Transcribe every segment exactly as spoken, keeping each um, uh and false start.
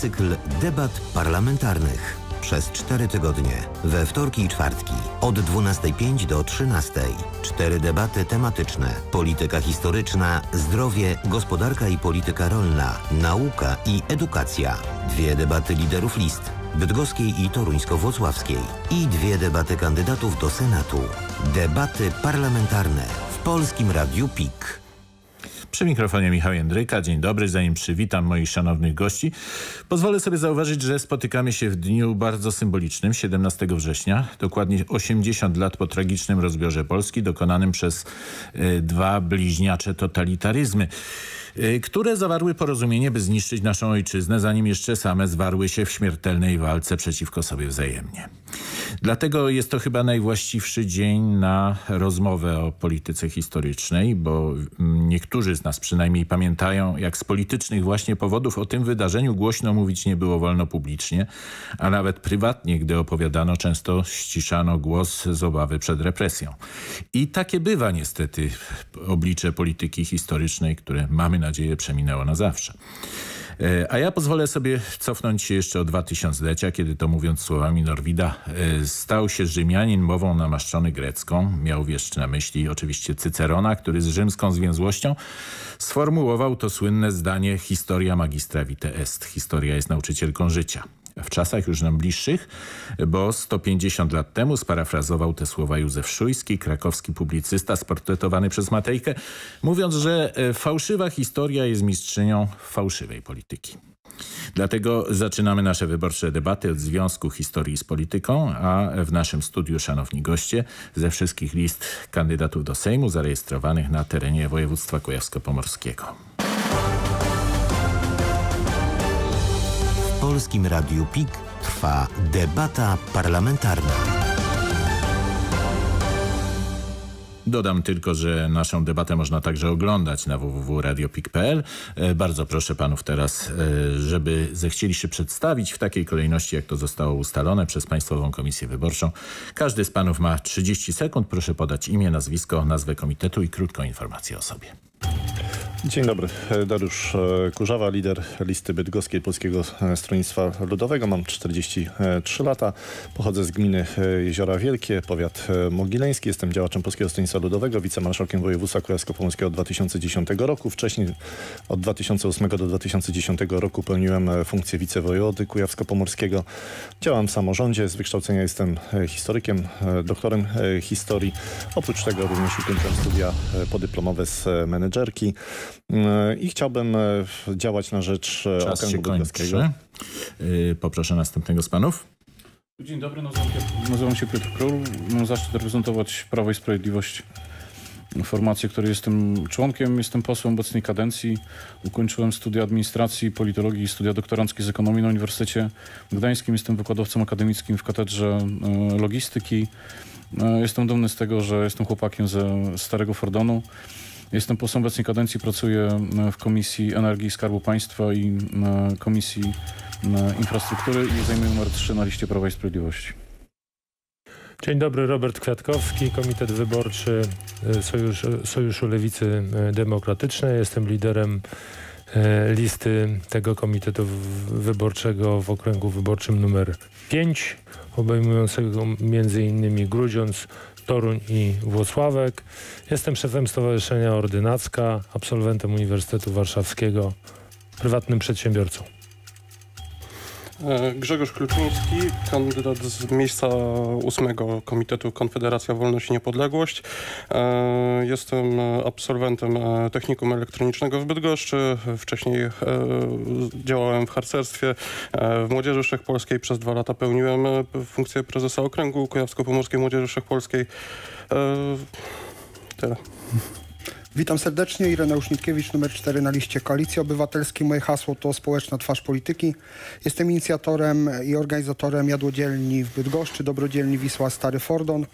Cykl debat parlamentarnych przez cztery tygodnie, we wtorki i czwartki od dwunastej pięć do trzynastej. Cztery debaty tematyczne: polityka historyczna, zdrowie, gospodarka i polityka rolna, nauka i edukacja. Dwie debaty liderów list bydgoskiej i toruńsko-włocławskiej i dwie debaty kandydatów do Senatu. Debaty parlamentarne w Polskim Radiu PiK. Przy mikrofonie Michał Jędryka. Dzień dobry. Zanim przywitam moich szanownych gości, pozwolę sobie zauważyć, że spotykamy się w dniu bardzo symbolicznym, siedemnastego września, dokładnie osiemdziesiąt lat po tragicznym rozbiorze Polski dokonanym przez y, dwa bliźniacze totalitaryzmy, y, które zawarły porozumienie, by zniszczyć naszą ojczyznę, zanim jeszcze same zwarły się w śmiertelnej walce przeciwko sobie wzajemnie. Dlatego jest to chyba najwłaściwszy dzień na rozmowę o polityce historycznej, bo niektórzy z nas przynajmniej pamiętają, jak z politycznych właśnie powodów o tym wydarzeniu głośno mówić nie było wolno publicznie, a nawet prywatnie, gdy opowiadano, często ściszano głos z obawy przed represją. I takie bywa niestety oblicze polityki historycznej, które, mamy nadzieję, przeminęło na zawsze. A ja pozwolę sobie cofnąć się jeszcze o dwa tysiąclecia, kiedy to, mówiąc słowami Norwida, stał się Rzymianin mową namaszczony grecką. Miał wiesz na myśli oczywiście Cycerona, który z rzymską zwięzłością sformułował to słynne zdanie Historia magistra vitae est. Historia jest nauczycielką życia. W czasach już nam bliższych, bo sto pięćdziesiąt lat temu sparafrazował te słowa Józef Szujski, krakowski publicysta sportretowany przez Matejkę, mówiąc, że fałszywa historia jest mistrzynią fałszywej polityki. Dlatego zaczynamy nasze wyborcze debaty od związku historii z polityką, a w naszym studiu szanowni goście ze wszystkich list kandydatów do Sejmu zarejestrowanych na terenie województwa kujawsko-pomorskiego. W Polskim Radiu PiK trwa debata parlamentarna. Dodam tylko, że naszą debatę można także oglądać na w w w kropka radio pik kropka p l. Bardzo proszę panów teraz, żeby zechcieli się przedstawić w takiej kolejności, jak to zostało ustalone przez Państwową Komisję Wyborczą. Każdy z panów ma trzydzieści sekund. Proszę podać imię, nazwisko, nazwę komitetu i krótką informację o sobie. Dzień dobry. Dariusz Kurzawa, lider listy bydgoskiej Polskiego Stronnictwa Ludowego. Mam czterdzieści trzy lata. Pochodzę z gminy Jeziora Wielkie, powiat mogileński. Jestem działaczem Polskiego Stronnictwa Ludowego, wicemarszałkiem województwa kujawsko-pomorskiego od dwa tysiące dziesiątego roku. Wcześniej od dwa tysiące ósmego do dwa tysiące dziesiątego roku pełniłem funkcję wicewojewody kujawsko-pomorskiego. Działam w samorządzie. Z wykształcenia jestem historykiem, doktorem historii. Oprócz tego również ukończyłem studia podyplomowe z menedżerki. I chciałbym działać na rzecz okręgu bydgoskiego. Poproszę następnego z panów. Dzień dobry, nazywam się Piotr Król. Mam zaszczyt reprezentować Prawo i Sprawiedliwość, formację, której jestem członkiem. Jestem posłem obecnej kadencji. Ukończyłem studia administracji, politologii i studia doktoranckie z ekonomii na Uniwersytecie Gdańskim. Jestem wykładowcą akademickim w katedrze logistyki. Jestem dumny z tego, że jestem chłopakiem ze Starego Fordonu. Jestem posłem obecnej kadencji, pracuję w Komisji Energii i Skarbu Państwa i Komisji Infrastruktury i zajmuję numer trzy na liście Prawa i Sprawiedliwości. Dzień dobry, Robert Kwiatkowski, Komitet Wyborczy Sojusz, Sojuszu Lewicy Demokratycznej. Jestem liderem listy tego komitetu wyborczego w okręgu wyborczym numer pięć, obejmującego między innymi Grudziądz, Toruń i Włocławek. Jestem szefem Stowarzyszenia Ordynacka, absolwentem Uniwersytetu Warszawskiego, prywatnym przedsiębiorcą. Grzegorz Kluczyński, kandydat z miejsca ósmego Komitetu Konfederacja Wolność i Niepodległość. Jestem absolwentem Technikum Elektronicznego w Bydgoszczy. Wcześniej działałem w harcerstwie w Młodzieży Wszechpolskiej. Przez dwa lata pełniłem funkcję prezesa okręgu Kujawsko-Pomorskiej Młodzieży Wszechpolskiej. Tyle. Witam serdecznie, Ireneusz Nitkiewicz, numer cztery na liście Koalicji Obywatelskiej. Moje hasło to społeczna twarz polityki. Jestem inicjatorem i organizatorem jadłodzielni w Bydgoszczy, dobrodzielni Wisła Stary Fordon,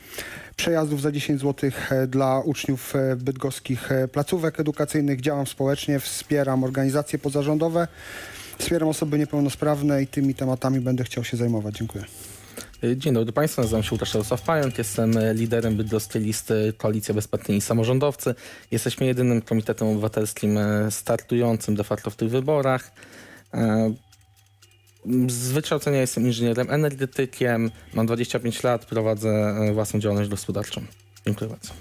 przejazdów za dziesięć złotych dla uczniów bydgoskich placówek edukacyjnych. Działam społecznie, wspieram organizacje pozarządowe, wspieram osoby niepełnosprawne i tymi tematami będę chciał się zajmować. Dziękuję. Dzień dobry Państwu, nazywam się Łukasz Pająk, jestem liderem bydgoskiej listy Koalicja Bezpartyjni i samorządowcy. Jesteśmy jedynym komitetem obywatelskim startującym de facto w tych wyborach. Z wykształcenia jestem inżynierem energetykiem, mam dwadzieścia pięć lat, prowadzę własną działalność gospodarczą. Dziękuję bardzo.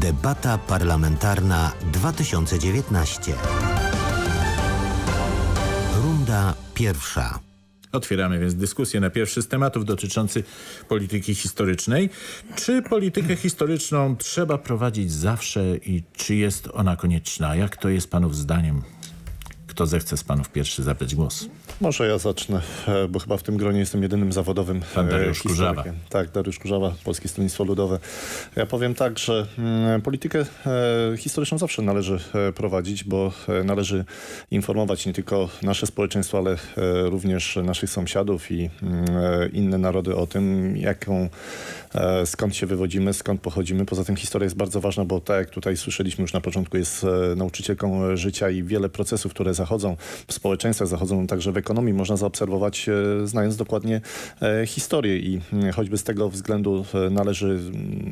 Debata parlamentarna dwa tysiące dziewiętnaście. Runda pierwsza. Otwieramy więc dyskusję na pierwszy z tematów dotyczący polityki historycznej. Czy politykę historyczną trzeba prowadzić zawsze i czy jest ona konieczna? Jak to jest panów zdaniem? Kto zechce z panów pierwszy zabrać głos? Może ja zacznę, bo chyba w tym gronie jestem jedynym zawodowym historykiem. Pan Dariusz Kurzawa. Tak, Dariusz Kurzawa, Polskie Stronnictwo Ludowe. Ja powiem tak, że politykę historyczną zawsze należy prowadzić, bo należy informować nie tylko nasze społeczeństwo, ale również naszych sąsiadów i inne narody o tym, jaką, skąd się wywodzimy, skąd pochodzimy. Poza tym historia jest bardzo ważna, bo tak jak tutaj słyszeliśmy już na początku, jest nauczycielką życia i wiele procesów, które zachodzą w społeczeństwach, zachodzą także w ekonomii, można zaobserwować, znając dokładnie historię i choćby z tego względu należy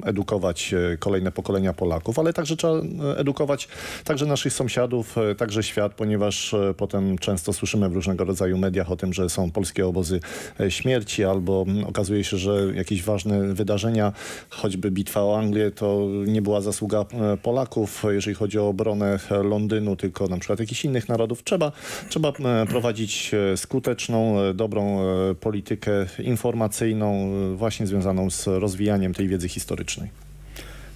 edukować kolejne pokolenia Polaków, ale także trzeba edukować także naszych sąsiadów, także świat, ponieważ potem często słyszymy w różnego rodzaju mediach o tym, że są polskie obozy śmierci albo okazuje się, że jakieś ważne wydarzenia, choćby bitwa o Anglię, to nie była zasługa Polaków, jeżeli chodzi o obronę Londynu, tylko na przykład jakichś innych narodów. Trzeba, trzeba prowadzić skuteczną, dobrą politykę informacyjną, właśnie związaną z rozwijaniem tej wiedzy historycznej.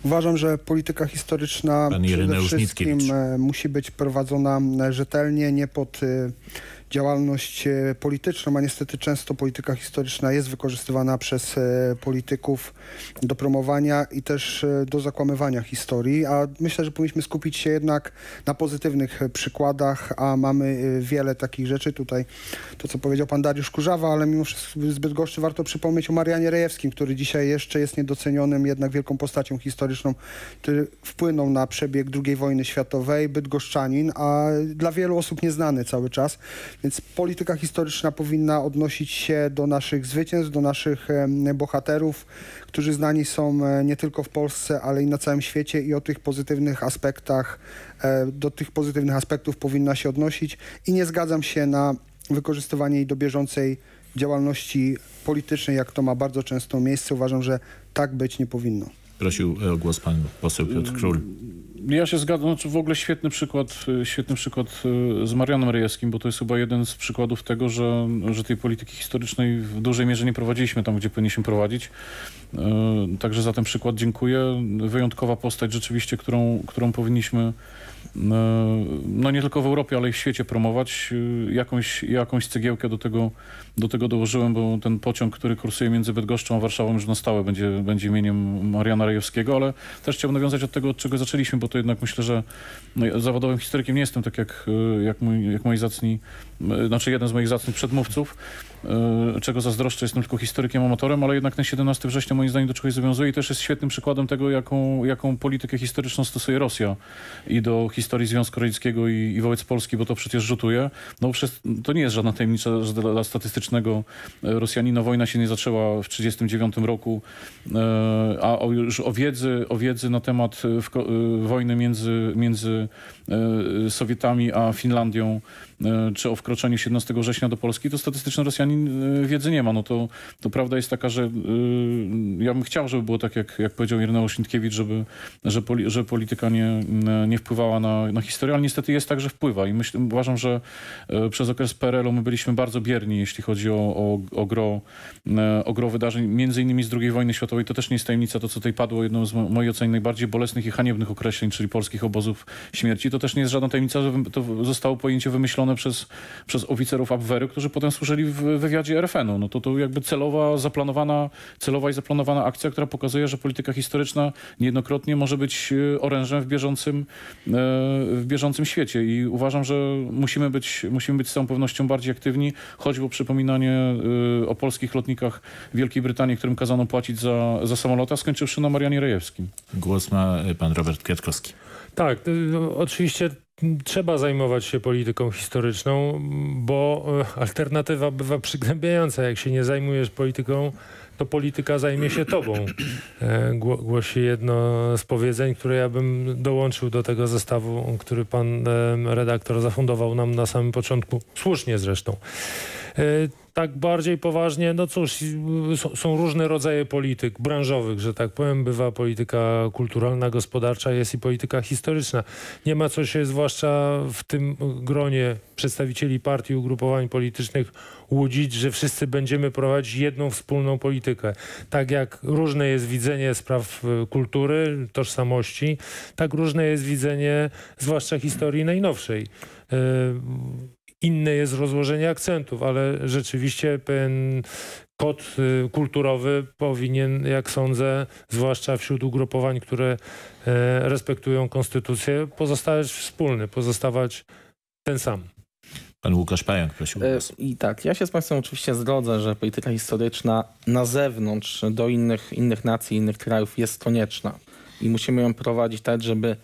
Uważam, że polityka historyczna przede wszystkim musi być prowadzona rzetelnie, nie pod działalność polityczną, a niestety często polityka historyczna jest wykorzystywana przez polityków do promowania i też do zakłamywania historii, a myślę, że powinniśmy skupić się jednak na pozytywnych przykładach, a mamy wiele takich rzeczy. Tutaj to, co powiedział pan Dariusz Kurzawa, ale mimo wszystko z Bydgoszczy warto przypomnieć o Marianie Rejewskim, który dzisiaj jeszcze jest niedocenionym, jednak wielką postacią historyczną, który wpłynął na przebieg drugiej wojny światowej, bydgoszczanin, a dla wielu osób nieznany cały czas. Więc polityka historyczna powinna odnosić się do naszych zwycięstw, do naszych bohaterów, którzy znani są nie tylko w Polsce, ale i na całym świecie i o tych pozytywnych aspektach, do tych pozytywnych aspektów powinna się odnosić i nie zgadzam się na wykorzystywanie jej do bieżącej działalności politycznej, jak to ma bardzo często miejsce. Uważam, że tak być nie powinno. Prosił o głos pan poseł Piotr Król. Ja się zgadzam, znaczy w ogóle świetny przykład, świetny przykład z Marianem Rejewskim, bo to jest chyba jeden z przykładów tego, że, że tej polityki historycznej w dużej mierze nie prowadziliśmy tam, gdzie powinniśmy prowadzić. Także za ten przykład dziękuję. Wyjątkowa postać rzeczywiście, którą, którą powinniśmy no nie tylko w Europie, ale i w świecie promować. Jakąś, jakąś cegiełkę do tego, do tego dołożyłem, bo ten pociąg, który kursuje między Bydgoszczą a Warszawą już na stałe będzie, będzie imieniem Mariana Rejewskiego, ale też chciałbym nawiązać od tego, od czego zaczęliśmy, bo to jednak myślę, że no ja zawodowym historykiem nie jestem, tak jak, jak, mój, jak moi zacni, znaczy jeden z moich zacnych przedmówców, czego zazdroszczę, jestem tylko historykiem, amatorem, ale jednak ten siedemnastego września moim zdaniem do czegoś zobowiązuje i też jest świetnym przykładem tego, jaką, jaką politykę historyczną stosuje Rosja i do historii Związku Radzieckiego i, i wobec Polski, bo to przecież rzutuje. No przecież to nie jest żadna tajemnica, że dla, dla statystycznego Rosjanina wojna się nie zaczęła w tysiąc dziewięćset trzydziestym dziewiątym roku, a o, już o wiedzy, o wiedzy na temat w, wojny między, między Sowietami a Finlandią, czy o wkroczeniu siedemnastego września do Polski, to statystyczny Rosjanin wiedzy nie ma. No to, to prawda jest taka, że yy, ja bym chciał, żeby było tak, jak, jak powiedział Ireneusz Nitkiewicz, żeby, że poli, żeby polityka nie, nie wpływała na, na historię, ale niestety jest tak, że wpływa. I myśl, uważam, że yy, przez okres P R L-u my byliśmy bardzo bierni, jeśli chodzi o, o, o, gro, yy, o gro wydarzeń, między innymi z drugiej wojny światowej. To też nie jest tajemnica, to co tutaj padło, jedną z mojej oceny najbardziej bolesnych i haniebnych określeń, czyli polskich obozów śmierci. To też nie jest żadna tajemnica, że to zostało pojęcie wymyślone Przez, przez oficerów Abwehru, którzy potem służyli w wywiadzie er ef en u. No to to jakby celowa, zaplanowana, celowa i zaplanowana akcja, która pokazuje, że polityka historyczna niejednokrotnie może być orężem w bieżącym, w bieżącym świecie. I uważam, że musimy być, musimy być z całą pewnością bardziej aktywni, choćby przypominanie o polskich lotnikach Wielkiej Brytanii, którym kazano płacić za, za samolota, skończywszy na Marianie Rejewskim. Głos ma pan Robert Kwiatkowski. Tak, no, oczywiście trzeba zajmować się polityką historyczną, bo alternatywa bywa przygnębiająca. Jak się nie zajmujesz polityką, to polityka zajmie się tobą. Gło, głosi jedno z powiedzeń, które ja bym dołączył do tego zestawu, który pan redaktor zafundował nam na samym początku. Słusznie zresztą. Tak bardziej poważnie, no cóż, są różne rodzaje polityk branżowych, że tak powiem. Bywa polityka kulturalna, gospodarcza, jest i polityka historyczna. Nie ma co się, zwłaszcza w tym gronie przedstawicieli partii, ugrupowań politycznych, łudzić, że wszyscy będziemy prowadzić jedną wspólną politykę. Tak jak różne jest widzenie spraw kultury, tożsamości, tak różne jest widzenie, zwłaszcza historii najnowszej. Inne jest rozłożenie akcentów, ale rzeczywiście pewien kod kulturowy powinien, jak sądzę, zwłaszcza wśród ugrupowań, które respektują konstytucję, pozostawać wspólny, pozostawać ten sam. Pan Łukasz Pająk prosił. I tak, ja się z państwem oczywiście zgodzę, że polityka historyczna na zewnątrz, do innych, innych nacji, innych krajów jest konieczna i musimy ją prowadzić tak, żeby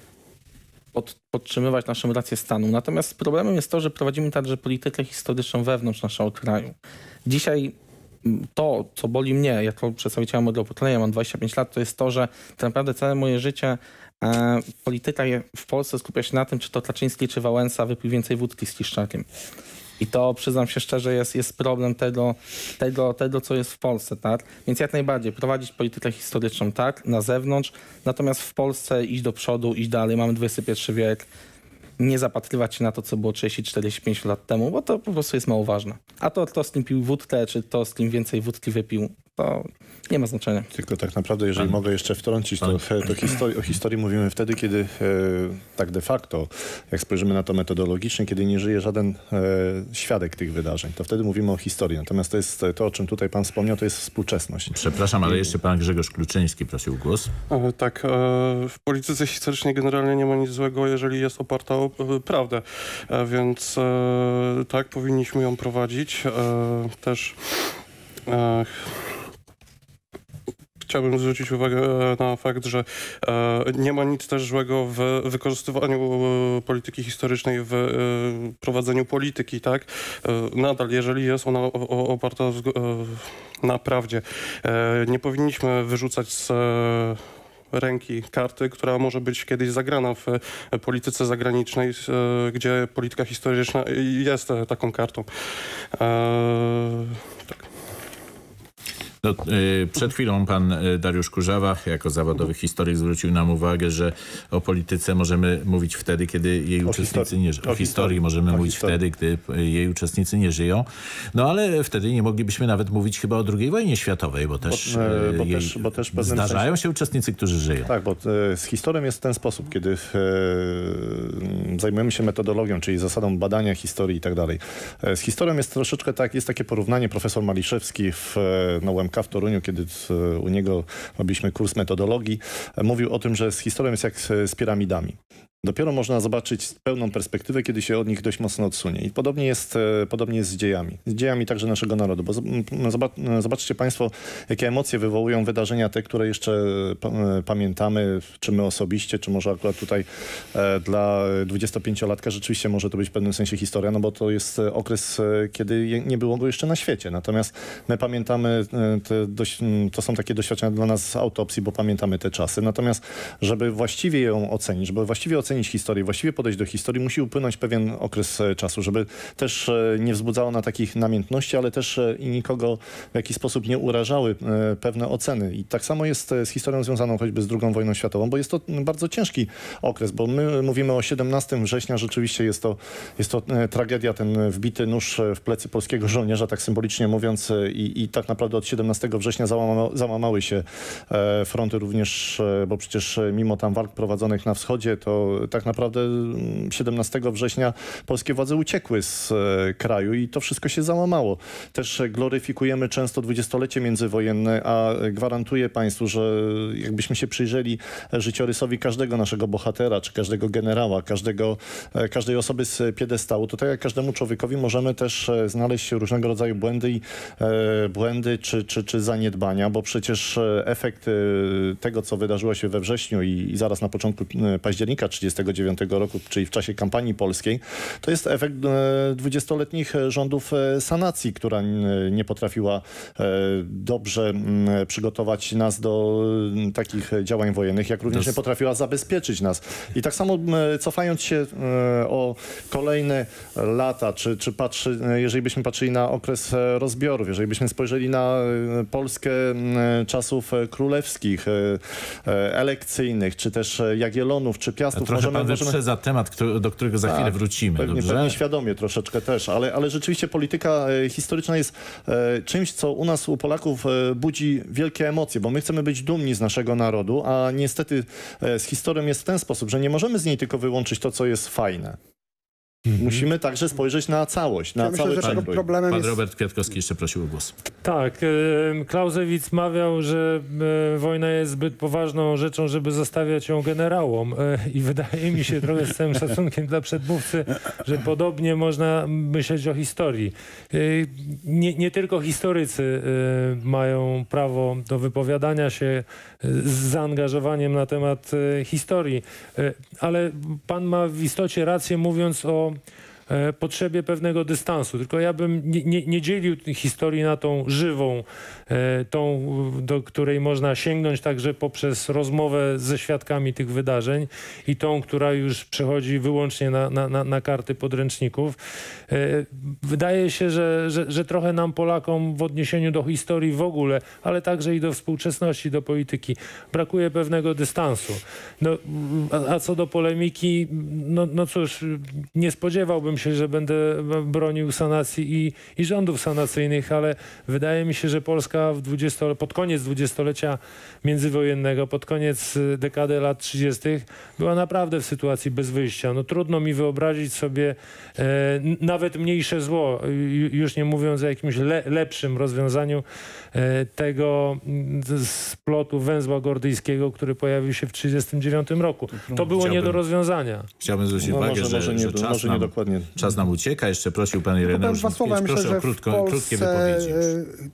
podtrzymywać naszą rację stanu. Natomiast problemem jest to, że prowadzimy także politykę historyczną wewnątrz naszego kraju. Dzisiaj to, co boli mnie, jako przedstawiciela mojego pokolenia, mam dwadzieścia pięć lat, to jest to, że tak naprawdę całe moje życie e, polityka w Polsce skupia się na tym, czy to Kaczyński, czy Wałęsa wypił więcej wódki z Kiszczakiem. I to, przyznam się szczerze, jest, jest problem tego, tego, tego, co jest w Polsce, tak? Więc jak najbardziej prowadzić politykę historyczną, tak, na zewnątrz, natomiast w Polsce iść do przodu, iść dalej. Mamy dwudziesty pierwszy wiek. Nie zapatrywać się na to, co było trzydzieści, czterdzieści pięć lat temu, bo to po prostu jest mało ważne. A to, kto z kim pił wódkę, czy to, z kim więcej wódki wypił, to nie ma znaczenia. Tylko tak naprawdę, jeżeli Pan. mogę jeszcze wtrącić, to, to histori o historii mówimy wtedy, kiedy e, tak de facto, jak spojrzymy na to metodologicznie, kiedy nie żyje żaden e, świadek tych wydarzeń, to wtedy mówimy o historii. Natomiast to jest to, o czym tutaj pan wspomniał, to jest współczesność. Przepraszam, ale jeszcze pan Grzegorz Kluczyński prosił głos. E, tak, e, w polityce historycznej generalnie nie ma nic złego, jeżeli jest oparta o prawdę, e, więc e, tak, powinniśmy ją prowadzić. E, też e, chciałbym zwrócić uwagę na fakt, że e, nie ma nic też złego w wykorzystywaniu e, polityki historycznej, w e, prowadzeniu polityki, tak? E, nadal, jeżeli jest ona o, o, oparta e, na prawdzie. E, nie powinniśmy wyrzucać z e, ręki karty, która może być kiedyś zagrana w polityce zagranicznej, gdzie polityka historyczna jest taką kartą. Eee, tak. No, przed chwilą pan Dariusz Kurzawa jako zawodowy historyk zwrócił nam uwagę, że o polityce możemy mówić wtedy, kiedy jej o uczestnicy nie żyją. O, o historii możemy o mówić historii. wtedy, gdy jej uczestnicy nie żyją. No ale wtedy nie moglibyśmy nawet mówić chyba o drugiej wojnie światowej, bo też, bo, bo jej, też, bo też zdarzają sensie... się uczestnicy, którzy żyją. Tak, bo z historią jest w ten sposób, kiedy w, e, zajmujemy się metodologią, czyli zasadą badania historii i tak dalej. Z historią jest troszeczkę tak, jest takie porównanie, profesor Maliszewski w Nowym w Toruniu, kiedy u niego robiliśmy kurs metodologii, mówił o tym, że z historią jest jak z piramidami. Dopiero można zobaczyć pełną perspektywę, kiedy się od nich dość mocno odsunie. I podobnie jest, podobnie jest z dziejami. Z dziejami także naszego narodu. Bo zobaczcie państwo, jakie emocje wywołują wydarzenia te, które jeszcze pamiętamy, czy my osobiście, czy może akurat tutaj dla dwudziestopięciolatka rzeczywiście może to być w pewnym sensie historia, no bo to jest okres, kiedy nie było go jeszcze na świecie. Natomiast my pamiętamy, te dość, to są takie doświadczenia dla nas z autopsji, bo pamiętamy te czasy. Natomiast, żeby właściwie ją ocenić, żeby właściwie ocenić ocenić historię, właściwie podejść do historii, musi upłynąć pewien okres czasu, żeby też nie wzbudzało na takich namiętności, ale też i nikogo w jakiś sposób nie urażały pewne oceny. I tak samo jest z historią związaną choćby z drugą wojną światową, bo jest to bardzo ciężki okres, bo my mówimy o siedemnastego września, rzeczywiście jest to, jest to tragedia, ten wbity nóż w plecy polskiego żołnierza, tak symbolicznie mówiąc, i, i tak naprawdę od siedemnastego września załama, załamały się fronty również, bo przecież mimo tam walk prowadzonych na wschodzie, to tak naprawdę siedemnastego września polskie władze uciekły z kraju i to wszystko się załamało. Też gloryfikujemy często dwudziestolecie międzywojenne, a gwarantuję państwu, że jakbyśmy się przyjrzeli życiorysowi każdego naszego bohatera, czy każdego generała, każdego, każdej osoby z piedestału, to tak jak każdemu człowiekowi możemy też znaleźć różnego rodzaju błędy, i, e, błędy czy, czy, czy zaniedbania, bo przecież efekt tego, co wydarzyło się we wrześniu i, i zaraz na początku października, tysiąc dziewięćset trzydziestego dziewiątego roku, czyli w czasie kampanii polskiej, to jest efekt dwudziestoletnich rządów sanacji, która nie potrafiła dobrze przygotować nas do takich działań wojennych, jak również nie potrafiła zabezpieczyć nas. I tak samo cofając się o kolejne lata, czy, czy patrzy, jeżeli byśmy patrzyli na okres rozbiorów, jeżeli byśmy spojrzeli na Polskę czasów królewskich, elekcyjnych, czy też Jagiellonów, czy Piastów. Trochę możemy, pan wyprzedza możemy... temat, do którego za chwilę tak, wrócimy. Pewnie, dobrze? Pewnie świadomie troszeczkę też, ale, ale rzeczywiście polityka historyczna jest czymś, co u nas, u Polaków budzi wielkie emocje, bo my chcemy być dumni z naszego narodu, a niestety z historią jest w ten sposób, że nie możemy z niej tylko wyłączyć to, co jest fajne. Mm-hmm. Musimy także spojrzeć na całość, na ja cały myślę, że problemem Pan jest... Robert Kwiatkowski jeszcze prosił o głos. Tak, Clausewitz mawiał, że wojna jest zbyt poważną rzeczą, żeby zostawiać ją generałom. I wydaje mi się, trochę z całym szacunkiem dla przedmówcy, że podobnie można myśleć o historii. Nie, nie tylko historycy mają prawo do wypowiadania się z zaangażowaniem na temat historii, ale pan ma w istocie rację, mówiąc o potrzebie pewnego dystansu. Tylko ja bym nie, nie, nie dzielił historii na tą żywą, tą, do której można sięgnąć także poprzez rozmowę ze świadkami tych wydarzeń i tą, która już przechodzi wyłącznie na, na, na karty podręczników. Wydaje się, że, że, że trochę nam Polakom w odniesieniu do historii w ogóle, ale także i do współczesności, do polityki, brakuje pewnego dystansu. No, a, a co do polemiki, no, no cóż, nie spodziewałbym się, że będę bronił sanacji i, i rządów sanacyjnych, ale wydaje mi się, że Polska w dwudziestole... pod koniec dwudziestolecia międzywojennego, pod koniec dekady lat trzydziestych była naprawdę w sytuacji bez wyjścia. No, trudno mi wyobrazić sobie e, nawet mniejsze zło, już nie mówiąc o jakimś le, lepszym rozwiązaniu e, tego splotu węzła gordyjskiego, który pojawił się w tysiąc dziewięćset trzydziestym dziewiątym roku. To było Chciałbym... nie do rozwiązania. Chciałbym zwrócić no, uwagę, może, że, może nie, że czas, nam, czas nam ucieka. Jeszcze prosił pan Ireneusz Nitkiewicz. Proszę o krótko, Polsce, krótkie wypowiedzi.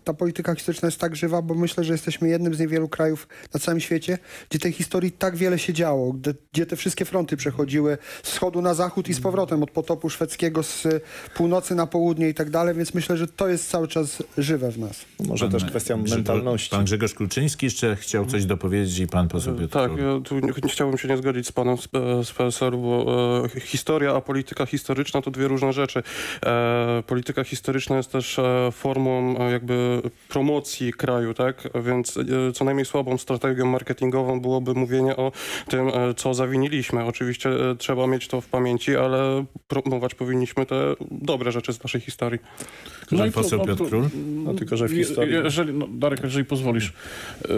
Ta polityka historyczna jest tak żywa, bo myślę, że jesteśmy jednym z niewielu krajów na całym świecie, gdzie tej historii tak wiele się działo, gdzie, gdzie te wszystkie fronty przechodziły z wschodu na zachód i z powrotem, od potopu szwedzkiego z północy na południe i tak dalej, więc myślę, że to jest cały czas żywe w nas. Może pan, też kwestia mentalności. Pan Grzegorz Kluczyński jeszcze chciał coś dopowiedzieć i pan poseł Piotr Król. Tak, ja tu nie, chciałbym się nie zgodzić z panem z, z P S L-u, bo e, historia, a polityka historyczna to dwie różne rzeczy. E, polityka historyczna jest też e, formą e, jakby promocji kraju, tak? Więc e, co najmniej słabą strategią marketingową byłoby mówienie o tym, e, co zawiniliśmy. Oczywiście e, trzeba mieć to w pamięci, ale promować powinniśmy te dobre rzeczy z naszej historii. No i poseł no, Piotr Król? No, tylko, że w historii... Jeżeli, no, Darek, jeżeli pozwolisz, e,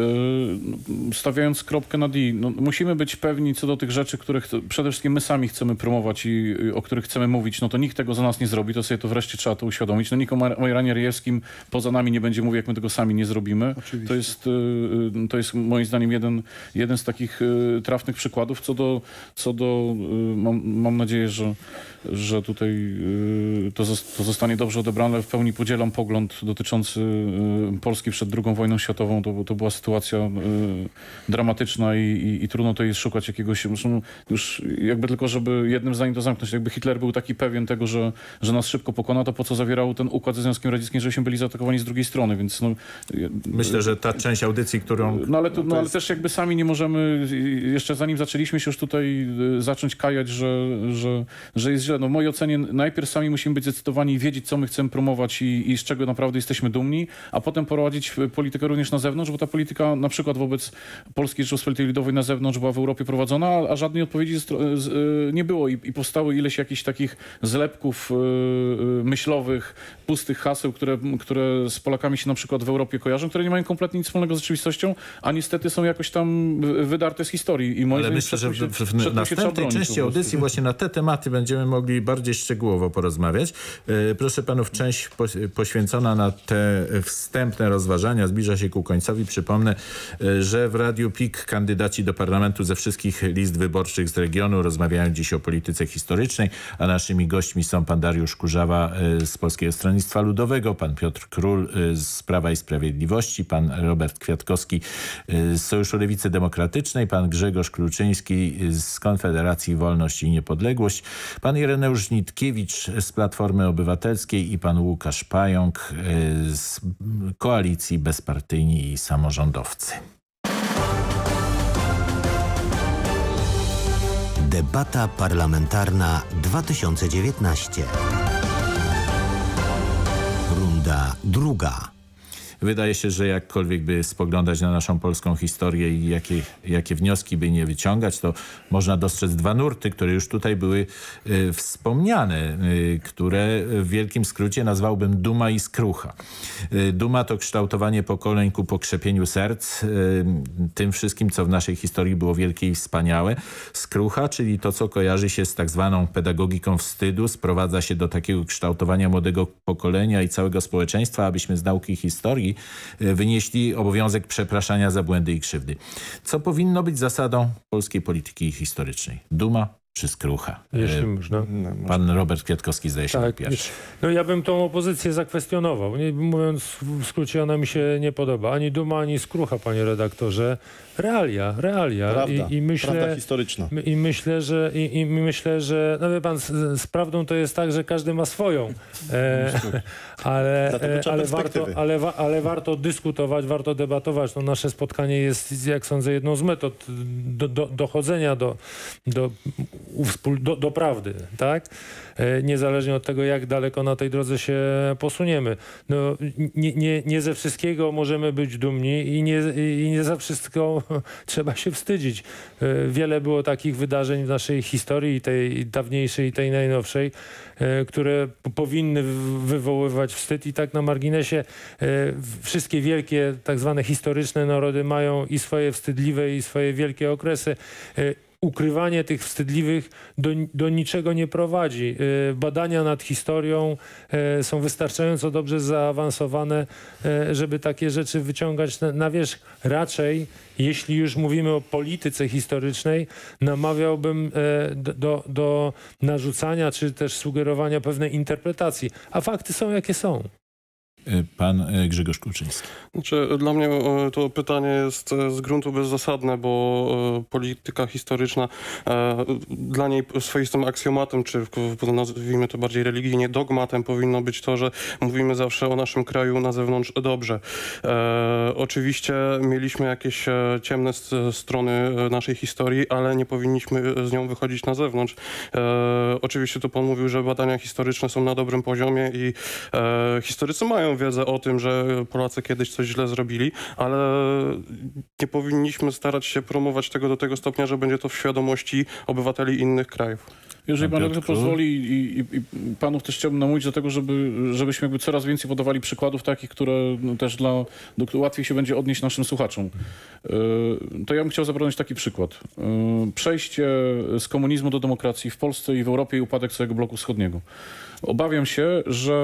stawiając kropkę nad i, no, musimy być pewni co do tych rzeczy, których przede wszystkim my sami chcemy promować i o których chcemy mówić, no to nikt tego za nas nie zrobi, to sobie to wreszcie trzeba to uświadomić. No nikt o Marianie Rejewskim poza nami nie będzie mówił, jak my tego sami nie zrobimy. Oczywiście. To jest, to jest moim zdaniem jeden, jeden z takich trafnych przykładów, co do, co do mam, mam nadzieję, że, że tutaj to zostanie dobrze odebrane. W pełni podzielam pogląd dotyczący Polski przed drugą wojną światową. To, to była sytuacja dramatyczna i, i, i trudno tutaj szukać jakiegoś, już jakby tylko, żeby jednym zdaniem to zamknąć. Jakby Hitler był taki pewien tego, że, że nas szybko pokona, to po co zawierał ten układ ze Związkiem Radzieckim, żebyśmy byli zaatakowani z drugiej strony, więc no, myślę, że ta część audycji, którą... No ale, tu, no, ale jest... też jakby sami nie możemy, jeszcze zanim zaczęliśmy się już tutaj zacząć kajać, że, że, że jest źle. No w mojej ocenie najpierw sami musimy być zdecydowani i wiedzieć, co my chcemy promować i, i z czego naprawdę jesteśmy dumni, a potem prowadzić politykę również na zewnątrz, bo ta polityka na przykład wobec Polskiej Rzeczypospolitej Ludowej na zewnątrz była w Europie prowadzona, a, a żadnej odpowiedzi z, z, nie było i, i powstało ileś jakichś takich zlepków yy, myślowych, pustych haseł, które, które z Polakami się na przykład w Europie kojarzą, które nie mają kompletnie nic wspólnego z rzeczywistością, a niestety są jakoś tam wydarte z historii. I moim Ale myślę, że w, w, w następnej części audycji właśnie na te tematy będziemy mogli bardziej szczegółowo porozmawiać. Yy, proszę panów, część po, poświęcona na te wstępne rozważania zbliża się ku końcowi. Przypomnę, yy, że w Radiu PiK kandydaci do parlamentu ze wszystkich list wyborczych z regionu rozmawiają dziś o polityce historycznej, a naszym naszymi gośćmi są pan Dariusz Kurzawa z Polskiego Stronnictwa Ludowego, pan Piotr Król z Prawa i Sprawiedliwości, pan Robert Kwiatkowski z Sojuszu Lewicy Demokratycznej, pan Grzegorz Kluczyński z Konfederacji Wolność i Niepodległość, pan Ireneusz Nitkiewicz z Platformy Obywatelskiej i pan Łukasz Pająk z Koalicji Bezpartyjni i Samorządowcy. Debata parlamentarna dwa tysiące dziewiętnaście. Runda druga. Wydaje się, że jakkolwiek by spoglądać na naszą polską historię i jakie, jakie wnioski by nie wyciągać, to można dostrzec dwa nurty, które już tutaj były y, wspomniane, y, które w wielkim skrócie nazwałbym duma i skrucha. Y, duma to kształtowanie pokoleń ku pokrzepieniu serc, y, tym wszystkim, co w naszej historii było wielkie i wspaniałe. Skrucha, czyli to, co kojarzy się z tak zwaną pedagogiką wstydu, sprowadza się do takiego kształtowania młodego pokolenia i całego społeczeństwa, abyśmy z nauki historii wynieśli obowiązek przepraszania za błędy i krzywdy. Co powinno być zasadą polskiej polityki historycznej? Duma czy skrucha? Jeśli e, można. Pan Robert Kwiatkowski zdaje się tak, pierwszy. No ja bym tą opozycję zakwestionował. Nie, mówiąc w skrócie, ona mi się nie podoba. Ani duma, ani skrucha, panie redaktorze. Realia, realia. Prawda, I, i myślę, prawda historyczna. I myślę, że, i, i myślę, że no wie pan, z, z prawdą to jest tak, że każdy ma swoją. E, ale, ale, warto, ale, ale warto dyskutować, warto debatować. No, nasze spotkanie jest, jak sądzę, jedną z metod do, do, dochodzenia do, do, do, do prawdy, tak? E, niezależnie od tego, jak daleko na tej drodze się posuniemy. No, nie, nie, nie ze wszystkiego możemy być dumni i nie, i nie za wszystko trzeba się wstydzić. Wiele było takich wydarzeń w naszej historii, tej dawniejszej i tej najnowszej, które powinny wywoływać wstyd i tak na marginesie wszystkie wielkie, tak zwane historyczne narody mają i swoje wstydliwe, i swoje wielkie okresy. Ukrywanie tych wstydliwych do, do niczego nie prowadzi. Badania nad historią są wystarczająco dobrze zaawansowane, żeby takie rzeczy wyciągać na, na wierzch. Raczej, jeśli już mówimy o polityce historycznej, namawiałbym do, do narzucania czy też sugerowania pewnej interpretacji. A fakty są, jakie są. Pan Grzegorz Kluczyński. Dla mnie to pytanie jest z gruntu bezzasadne, bo polityka historyczna dla niej swoistym aksjomatem, czy nazwijmy to bardziej religijnie dogmatem, powinno być to, że mówimy zawsze o naszym kraju na zewnątrz dobrze. Oczywiście mieliśmy jakieś ciemne strony naszej historii, ale nie powinniśmy z nią wychodzić na zewnątrz. Oczywiście tu pan mówił, że badania historyczne są na dobrym poziomie i historycy mają wiedzę o tym, że Polacy kiedyś coś źle zrobili, ale nie powinniśmy starać się promować tego do tego stopnia, że będzie to w świadomości obywateli innych krajów. Jeżeli pan to pozwoli i, i, i panów też chciałbym namówić do tego, żeby, żebyśmy jakby coraz więcej podawali przykładów takich, które też dla, do których łatwiej się będzie odnieść naszym słuchaczom. To ja bym chciał zaproponować taki przykład. Przejście z komunizmu do demokracji w Polsce i w Europie i upadek całego bloku wschodniego. Obawiam się, że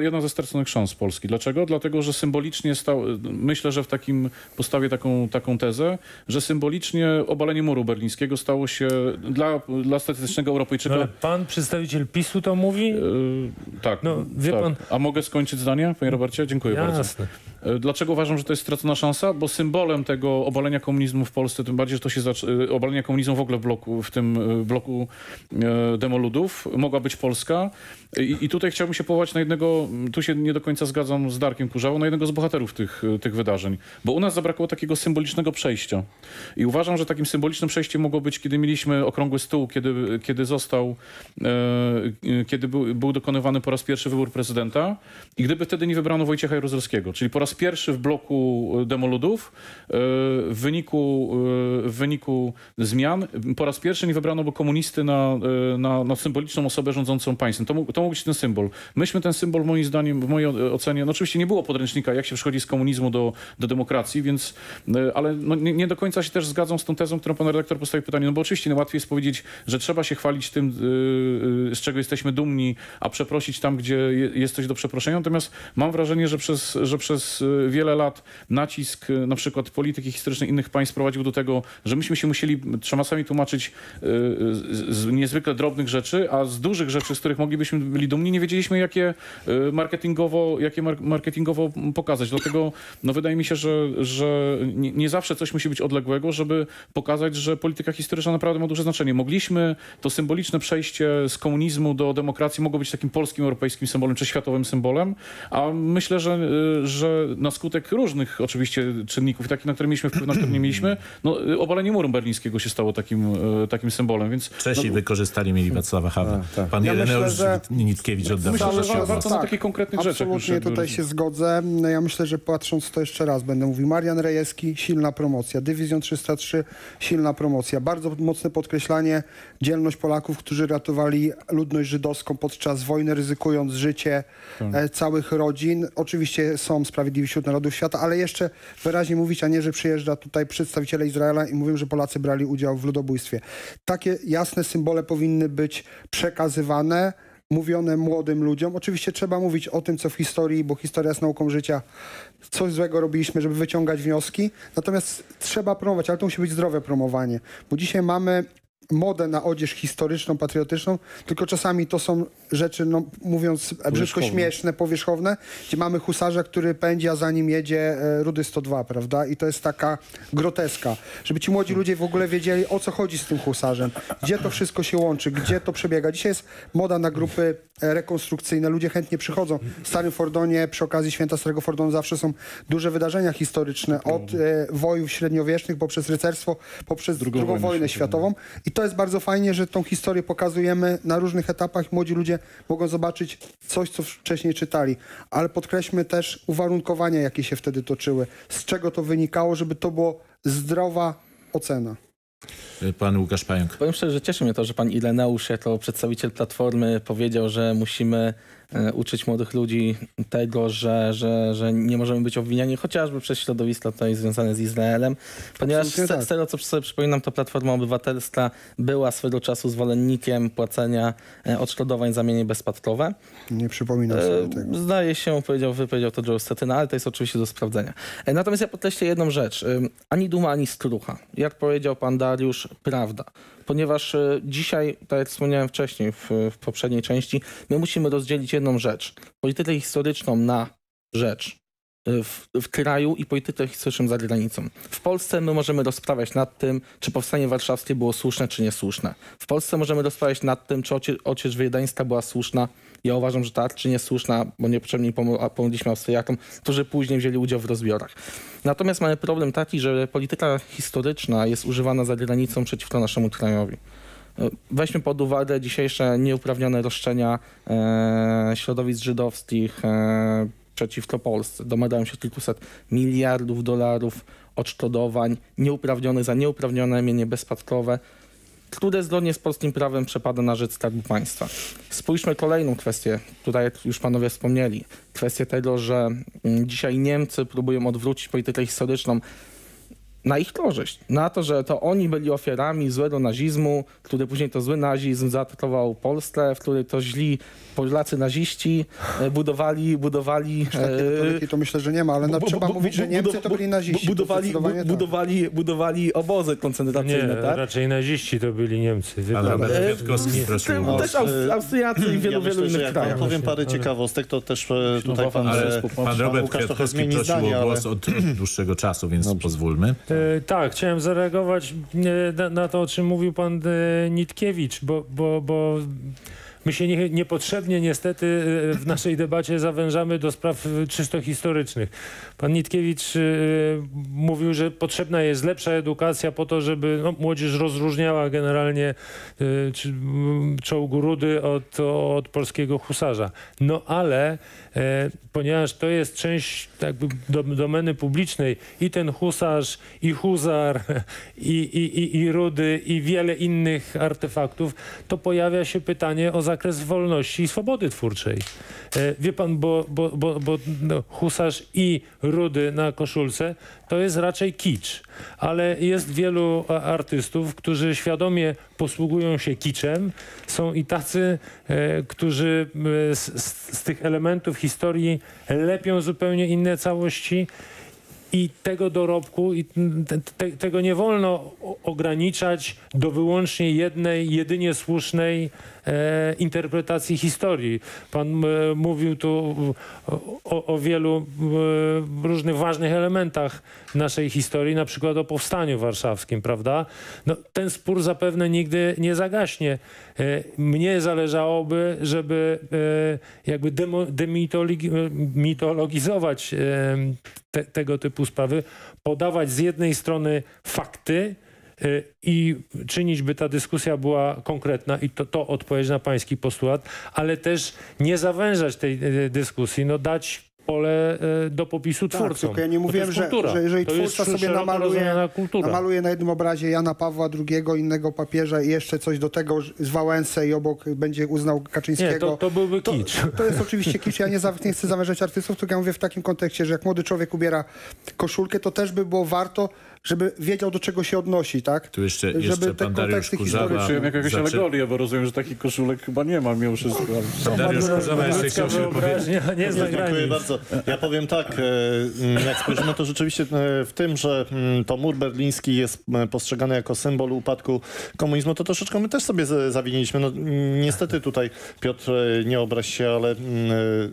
jedna ze straconych szans Polski. Dlaczego? Dlatego, że symbolicznie stał, myślę, że w takim postawię taką, taką tezę, że symbolicznie obalenie muru berlińskiego stało się dla, dla statystycznego Europejczyka... No, ale pan przedstawiciel PiSu to mówi? Yy, tak. No, wie tak. Pan... A mogę skończyć zdanie, panie Robercie? Dziękuję Jasne. bardzo. Dlaczego uważam, że to jest stracona szansa? Bo symbolem tego obalenia komunizmu w Polsce, tym bardziej, że to się zac... obalenia komunizmu w ogóle w, bloku, w tym bloku demoludów, mogła być Polska. I, I tutaj chciałbym się powołać na jednego, tu się nie do końca zgadzam z Darkiem Kurzawą, na jednego z bohaterów tych, tych wydarzeń. Bo u nas zabrakło takiego symbolicznego przejścia. I uważam, że takim symbolicznym przejściem mogło być, kiedy mieliśmy okrągły stół, kiedy, kiedy został, e, kiedy był, był dokonywany po raz pierwszy wybór prezydenta. I gdyby wtedy nie wybrano Wojciecha Jaruzelskiego, czyli po raz pierwszy w bloku demoludów, e, w, wyniku, e, w wyniku zmian, po raz pierwszy nie wybrano by komunisty na, na, na symboliczną osobę rządzącą państwem. To To mógł być ten symbol. Myśmy ten symbol, moim zdaniem, w mojej ocenie, no oczywiście nie było podręcznika, jak się przychodzi z komunizmu do, do demokracji, więc, ale no nie, nie do końca się też zgadzam z tą tezą, którą pan redaktor postawił pytanie, no bo oczywiście najłatwiej jest powiedzieć, że trzeba się chwalić tym, yy, z czego jesteśmy dumni, a przeprosić tam, gdzie je, jest coś do przeproszenia. Natomiast mam wrażenie, że przez, że przez przez wiele lat nacisk na przykład polityki historycznej innych państw prowadził do tego, że myśmy się musieli trzamasami tłumaczyć z niezwykle drobnych rzeczy, a z dużych rzeczy, z których moglibyśmy byli dumni, nie wiedzieliśmy, jakie marketingowo, jakie marketingowo pokazać. Dlatego no, wydaje mi się, że, że nie zawsze coś musi być odległego, żeby pokazać, że polityka historyczna naprawdę ma duże znaczenie. Mogliśmy to symboliczne przejście z komunizmu do demokracji mogło być takim polskim, europejskim symbolem czy światowym symbolem, a myślę, że, że na skutek różnych oczywiście czynników, takich, na które mieliśmy wpływ, na które nie mieliśmy, no, obalenie muru berlińskiego się stało takim, takim symbolem. Więc, Czesi no, wykorzystali mieli Wacława Hawę. Tak. Pan ja Ireneusz że... Nitkiewicz oddał się od na takich konkretnych tak, rzeczach. Absolutnie tutaj różni. się zgodzę. Ja myślę, że patrząc to jeszcze raz będę mówił. Marian Rejewski, silna promocja. Dywizjon trzysta trzy, silna promocja. Bardzo mocne podkreślanie dzielność Polaków, którzy ratowali ludność żydowską podczas wojny, ryzykując życie tak. całych rodzin. Oczywiście są sprawiedliwi wśród narodów świata, ale jeszcze wyraźnie mówić, a nie, że przyjeżdża tutaj przedstawiciele Izraela i mówią, że Polacy brali udział w ludobójstwie. Takie jasne symbole powinny być przekazywane, mówione młodym ludziom. Oczywiście trzeba mówić o tym, co w historii, bo historia jest nauką życia. Coś złego robiliśmy, żeby wyciągać wnioski. Natomiast trzeba promować, ale to musi być zdrowe promowanie, bo dzisiaj mamy modę na odzież historyczną, patriotyczną, tylko czasami to są rzeczy, no, mówiąc brzydko śmieszne, powierzchowne, gdzie mamy husarza, który pędzi, a za nim jedzie Rudy sto dwa, prawda? I to jest taka groteska. Żeby ci młodzi ludzie w ogóle wiedzieli, o co chodzi z tym husarzem, gdzie to wszystko się łączy, gdzie to przebiega. Dzisiaj jest moda na grupy rekonstrukcyjne. Ludzie chętnie przychodzą. W Starym Fordonie przy okazji Święta Starego Fordonu zawsze są duże wydarzenia historyczne, od e, wojów średniowiecznych, poprzez rycerstwo, poprzez drugą, drugą wojnę, wojnę światową. I to jest bardzo fajnie, że tą historię pokazujemy na różnych etapach. Młodzi ludzie mogą zobaczyć coś, co wcześniej czytali. Ale podkreślmy też uwarunkowania, jakie się wtedy toczyły. Z czego to wynikało, żeby to była zdrowa ocena. Pan Łukasz Pająk. Powiem szczerze, że cieszy mnie to, że pan Ireneusz, jako przedstawiciel Platformy, powiedział, że musimy uczyć młodych ludzi tego, że, że, że nie możemy być obwiniani chociażby przez środowiska tutaj związane z Izraelem. Ponieważ z tego, co sobie przypominam, to Platforma Obywatelska była swego czasu zwolennikiem płacenia odszkodowań za mienie bezspadkowe. Nie przypominam sobie tego. Zdaje się, powiedział, wypowiedział to Dariusz Kurzawa, ale to jest oczywiście do sprawdzenia. Natomiast ja podkreślę jedną rzecz. Ani duma, ani skrucha. Jak powiedział pan Dariusz, prawda. Ponieważ dzisiaj, tak jak wspomniałem wcześniej w, w poprzedniej części, my musimy rozdzielić jedną rzecz. Politykę historyczną na rzecz w, w kraju i politykę historyczną za granicą. W Polsce my możemy rozprawiać nad tym, czy powstanie warszawskie było słuszne, czy niesłuszne. W Polsce możemy rozprawiać nad tym, czy odzież, odzież wiedeńska była słuszna. Ja uważam, że tak, czy niesłuszna, bo niepotrzebnie pomogliśmy Austriakom, którzy później wzięli udział w rozbiorach. Natomiast mamy problem taki, że polityka historyczna jest używana za granicą przeciwko naszemu krajowi. Weźmy pod uwagę dzisiejsze nieuprawnione roszczenia e, środowisk żydowskich e, przeciwko Polsce. Domagają się kilkuset miliardów dolarów odszkodowań nieuprawnionych za nieuprawnione mienie bezspadkowe, które zgodnie z polskim prawem przepada na rzecz Skarbu Państwa. Spójrzmy kolejną kwestię, tutaj jak już panowie wspomnieli, kwestię tego, że dzisiaj Niemcy próbują odwrócić politykę historyczną na ich korzyść, na to, że to oni byli ofiarami złego nazizmu, który później to zły nazizm zaatakował Polskę, w której to źli Polacy naziści budowali, budowali... Takie to myślę, że nie ma, ale bu, bu, trzeba bu, bu, mówić, że Niemcy bu, bu, to byli naziści. Budowali, bu, budowali, budowali, budowali obozy koncentracyjne, nie, tak? Raczej naziści to byli Niemcy. Ale Robert Kwiatkowski prosił o... Też Austriacy i wielu, ja myślę, wielu innych krajach. Powiem parę ciekawostek, to też tutaj pan... Ale pan Robert Kwiatkowski prosił o głos od dłuższego czasu, więc pozwólmy. Tak, chciałem zareagować na, na to, o czym mówił pan Nitkiewicz, bo, bo, bo my się nie, niepotrzebnie niestety w naszej debacie zawężamy do spraw czysto historycznych. Pan Nitkiewicz mówił, że potrzebna jest lepsza edukacja po to, żeby no, młodzież rozróżniała generalnie czołg Rudy od, od polskiego husarza. No ale... ponieważ to jest część jakby domeny publicznej i ten husarz, i huzar, i, i, i, i rudy, i wiele innych artefaktów, to pojawia się pytanie o zakres zakres wolności i swobody twórczej. E, wie pan, bo, bo, bo, bo no, husarz i rudy na koszulce to jest raczej kicz, ale jest wielu artystów, którzy świadomie posługują się kiczem. Są i tacy, e, którzy z, z, z tych elementów historii lepią zupełnie inne całości. I tego dorobku, i te, te, tego nie wolno ograniczać do wyłącznie jednej, jedynie słusznej e, interpretacji historii. Pan e, mówił tu o, o wielu e, różnych ważnych elementach naszej historii, na przykład o Powstaniu Warszawskim, prawda? No, ten spór zapewne nigdy nie zagaśnie. E, mnie zależałoby, żeby e, jakby demo, demitologizować e, te, tego typu sprawy, podawać z jednej strony fakty yy, i czynić, by ta dyskusja była konkretna i to, to odpowiedź na pański postulat, ale też nie zawężać tej y, dyskusji, no dać pole y, do popisu tak, twórcom. Ja nie mówiłem, że, że jeżeli to twórca sobie namaluje, namaluje na jednym obrazie Jana Pawła drugiego, innego papieża i jeszcze coś do tego z Wałęsę i obok będzie uznał Kaczyńskiego. Nie, to, to byłby to, kicz. To jest oczywiście kicz. Ja nie, za, nie chcę zawężać artystów, tylko ja mówię w takim kontekście, że jak młody człowiek ubiera koszulkę, to też by było warto, żeby wiedział, do czego się odnosi, tak? Tu jeszcze, żeby jeszcze te pan Dariusz Kurzawa... Czuję jakąś zaczy... alegorię, bo rozumiem, że takich koszulek chyba nie mam. Miał wszystko. Pan Dariusz Kurzawa jeszcze chciał się wypowiedzieć. Dziękuję bardzo. Ja powiem tak, jak spojrzymy, to rzeczywiście w tym, że to mur berliński jest postrzegany jako symbol upadku komunizmu, to troszeczkę my też sobie zawiniliśmy. No, niestety tutaj, Piotr, nie obraź się, ale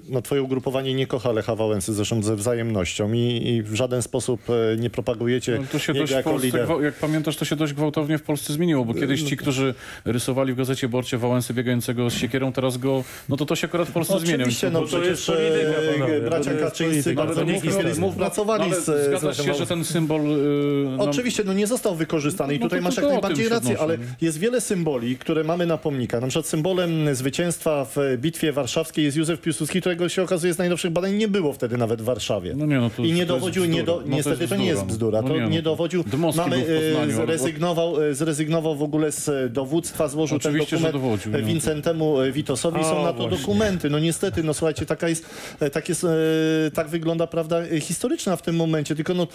no, twoje ugrupowanie nie kocha Lecha Wałęsy, zresztą ze wzajemnością i, i w żaden sposób nie propagujecie... To się dość Polsce, jak pamiętasz, to się dość gwałtownie w Polsce zmieniło, bo kiedyś ci, którzy rysowali w gazecie Borcie Wałęsy biegającego z siekierą, teraz go, no to to się akurat w Polsce zmieniło. Oczywiście, no przecież bracia Kaczyńscy pracowali z... Zgadza się, że ten symbol... Oczywiście, no nie został wykorzystany i tutaj masz jak najbardziej rację, ale jest wiele symboli, które mamy na pomnikach. Na przykład symbolem zwycięstła w bitwie warszawskiej jest Józef Piłsudski, którego się okazuje z najnowszych badań nie było wtedy nawet w Warszawie. I nie dowodził, niestety to nie jest bzdura, nie dowodził. Mamy, Poznaniu, zrezygnował, zrezygnował w ogóle z dowództwa, złożył ten dokument Wincentemu Witosowi. A, są na to właśnie dokumenty. No niestety, no słuchajcie, taka jest, tak, jest, tak wygląda prawda historyczna w tym momencie. Tylko no,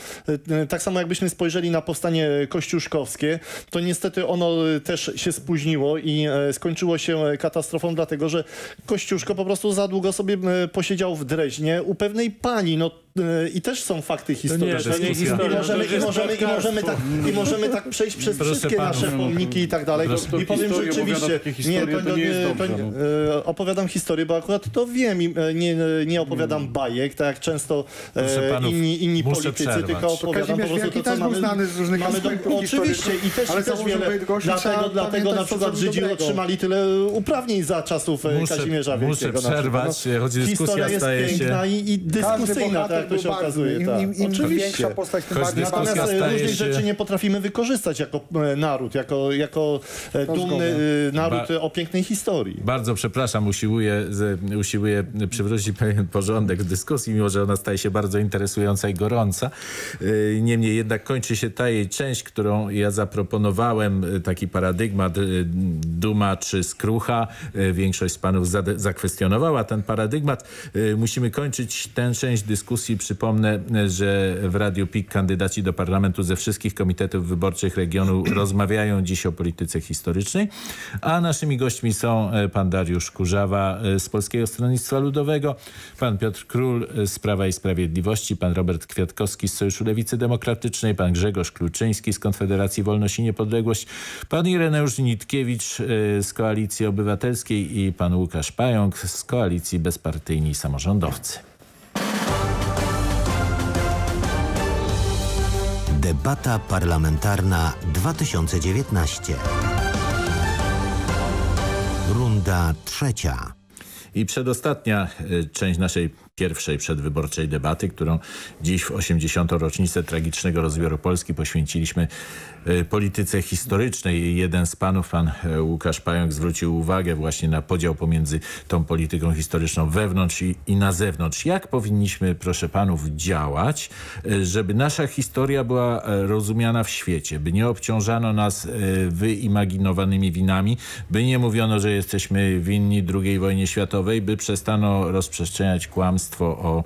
tak samo jakbyśmy spojrzeli na powstanie kościuszkowskie, to niestety ono też się spóźniło i skończyło się katastrofą, dlatego że Kościuszko po prostu za długo sobie posiedział w Dreźnie u pewnej pani. No, i też są fakty historyczne. I możemy tak przejść przez proszę wszystkie panu, nasze pomniki i tak dalej. I powiem, że rzeczywiście nie, to, to nie jest dobrze, to, no. Opowiadam historię, bo akurat to wiem i nie, nie opowiadam bajek, tak jak często panów, inni, inni politycy, przerwać. Tylko opowiadam po prostu to, co mamy, znany z różnych mamy do, oczywiście i też, ale i też wiele. Dlatego, dlatego na przykład Żydzi otrzymali tyle uprawnień za czasów muszę, Kazimierza Wielkiego. Muszę przerwać, choć dyskusja staje się... Historia jest piękna i dyskusyjna, tak. To się okazuje, im, tak. Im, im oczywiście. Większa postać, tym bardziej. Natomiast różnych się... rzeczy nie potrafimy wykorzystać jako naród, jako, jako dumny naród ba... o pięknej historii. Bardzo przepraszam, usiłuję, usiłuję przywrócić pewien porządek w dyskusji, mimo że ona staje się bardzo interesująca i gorąca. Niemniej jednak kończy się ta jej część, którą ja zaproponowałem, taki paradygmat duma czy skrucha. Większość z panów zakwestionowała ten paradygmat. Musimy kończyć tę część dyskusji. Przypomnę, że w Radiu PiK kandydaci do parlamentu ze wszystkich komitetów wyborczych regionu rozmawiają dziś o polityce historycznej, a naszymi gośćmi są pan Dariusz Kurzawa z Polskiego Stronnictwa Ludowego, pan Piotr Król z Prawa i Sprawiedliwości, pan Robert Kwiatkowski z Sojuszu Lewicy Demokratycznej, pan Grzegorz Kluczyński z Konfederacji Wolność i Niepodległość, pan Ireneusz Nitkiewicz z Koalicji Obywatelskiej i pan Łukasz Pająk z Koalicji Bezpartyjni i Samorządowcy. Debata parlamentarna dwa tysiące dziewiętnaście. Runda trzecia. I przedostatnia część naszej pierwszej przedwyborczej debaty, którą dziś w osiemdziesiątą rocznicę tragicznego rozbioru Polski poświęciliśmy polityce historycznej. Jeden z panów, pan Łukasz Pająk, zwrócił uwagę właśnie na podział pomiędzy tą polityką historyczną wewnątrz i, i na zewnątrz. Jak powinniśmy, proszę panów, działać, żeby nasza historia była rozumiana w świecie, by nie obciążano nas wyimaginowanymi winami, by nie mówiono, że jesteśmy winni drugiej wojnie światowej, by przestano rozprzestrzeniać kłamstwo o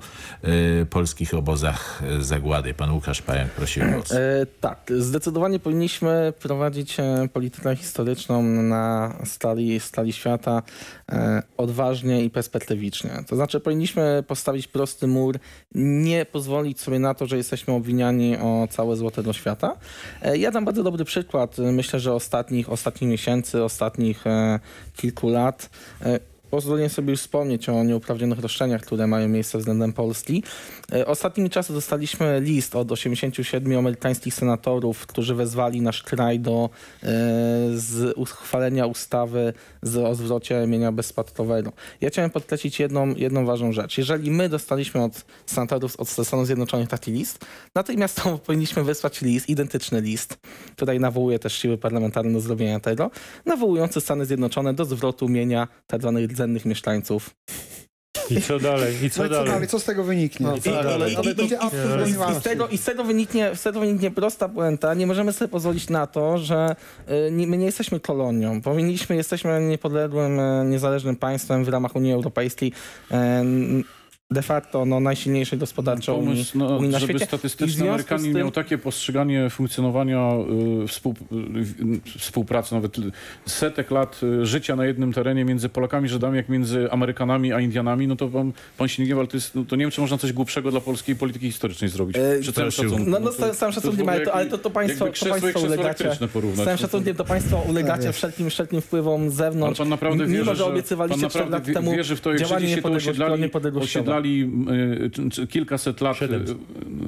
y, polskich obozach zagłady. Pan Łukasz Pająk prosił o głos. E, tak, zdecydowanie powinniśmy prowadzić e, politykę historyczną na skali, skali świata e, odważnie i perspektywicznie. To znaczy powinniśmy postawić prosty mur, nie pozwolić sobie na to, że jesteśmy obwiniani o całe złotego świata. E, ja dam bardzo dobry przykład. Myślę, że ostatnich, ostatnich miesięcy, ostatnich e, kilku lat e, pozwolę sobie już wspomnieć o nieuprawnionych roszczeniach, które mają miejsce względem Polski. Ostatnimi czasy dostaliśmy list od osiemdziesięciu siedmiu amerykańskich senatorów, którzy wezwali nasz kraj do e, z uchwalenia ustawy z o zwrocie mienia bezspadkowego. Ja chciałem podkreślić jedną, jedną ważną rzecz. Jeżeli my dostaliśmy od senatorów od Stanów Zjednoczonych taki list, natychmiast powinniśmy wysłać list, identyczny list, tutaj nawołuje też siły parlamentarne do zrobienia tego, nawołujący Stany Zjednoczone do zwrotu mienia tzw. rdzennych mieszkańców. I co dalej? I co, no i co dalej? dalej? Co z tego wyniknie? No, I, dalej? I, i, i, i, z tego, I z tego wyniknie, z tego wyniknie prosta puenta. Nie możemy sobie pozwolić na to, że y, nie, my nie jesteśmy kolonią. Powinniśmy, jesteśmy niepodległym, y, niezależnym państwem w ramach Unii Europejskiej. Y, de facto no, najsilniejszej gospodarczo Unii no, na żeby świecie. Statystyczny Amerykanin tym... miał takie postrzeganie funkcjonowania y, współ, y, współpracy, nawet setek lat y, życia na jednym terenie między Polakami, Żydami, jak między Amerykanami a Indianami, no to pan, pan się nie gniewa, ale to, jest, no, to nie wiem, czy można coś głupszego dla polskiej polityki historycznej zrobić. Czy całym szacunkiem? No, no z całym szacunkiem, ale to, ale to, to państwo, to państwo ulegacie. Z całym szacunkiem to państwo ulegacie wszelkim, wszelkim wpływom z zewnątrz. Ale pan naprawdę wierzy, mimo że obiecywaliście cztery lat temu wierzy w to, jak działanie niepodległościowe. kilkaset lat,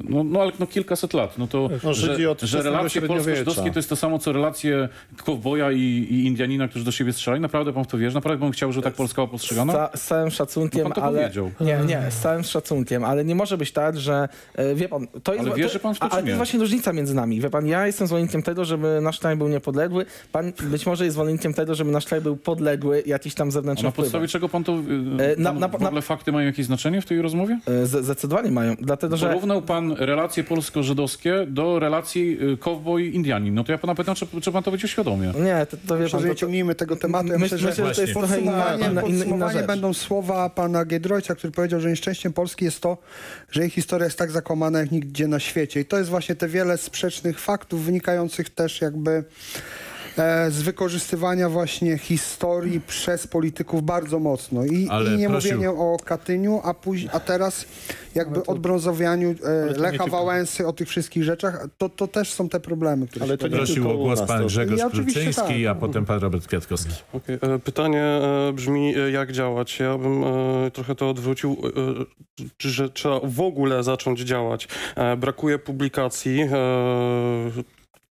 no, no ale no, kilkaset lat, no to, no, że, że relacje polsko-żydowskie to jest to samo, co relacje kowboja i, i Indianina, którzy do siebie strzelali. Naprawdę pan w to wierzy? Naprawdę pan chciał, że tak Polska była postrzegana? Z, ca z całym szacunkiem, no, pan to ale... powiedział. Nie, nie, z całym szacunkiem, ale nie może być tak, że... Wie pan, to jest, ale wierzy pan w to, czy nie? Ale to jest właśnie różnica między nami. Wie pan, ja jestem zwolennikiem tego, żeby nasz kraj był niepodległy. Pan być może jest zwolennikiem tego, żeby nasz kraj był podległy jakiś tam zewnętrzny wpływ. Na podstawie czego pan to... Pan na, na, w ogóle na... fakty mają jakieś znaczenie w tej rozmowie? Zdecydowanie mają. Dlatego, że... Porównał pan relacje polsko-żydowskie do relacji kowboj-Indianin. No to ja pana pytam, czy, czy pan to będzie świadomie? Nie, to, to wie pan... Nie ciągnijmy tego tematu. Ja myślę, że, myślę, że to jest trochę inna, inna rzecz. Będą słowa pana Giedroycia, który powiedział, że nieszczęściem Polski jest to, że jej historia jest tak zakomana jak nigdzie na świecie. I to jest właśnie te wiele sprzecznych faktów wynikających też jakby... z wykorzystywania właśnie historii przez polityków bardzo mocno. I, i nie prosił. mówienie o Katyniu, a, później, a teraz jakby to, odbrązowianiu e, Lecha Wałęsy, o tych wszystkich rzeczach, to, to też są te problemy, które ale się Prosił o głos pan Grzegorz Kluczyński, tak. a potem pan Robert Kwiatkowski. Okay. Pytanie brzmi, jak działać. Ja bym trochę to odwrócił, że trzeba w ogóle zacząć działać. Brakuje publikacji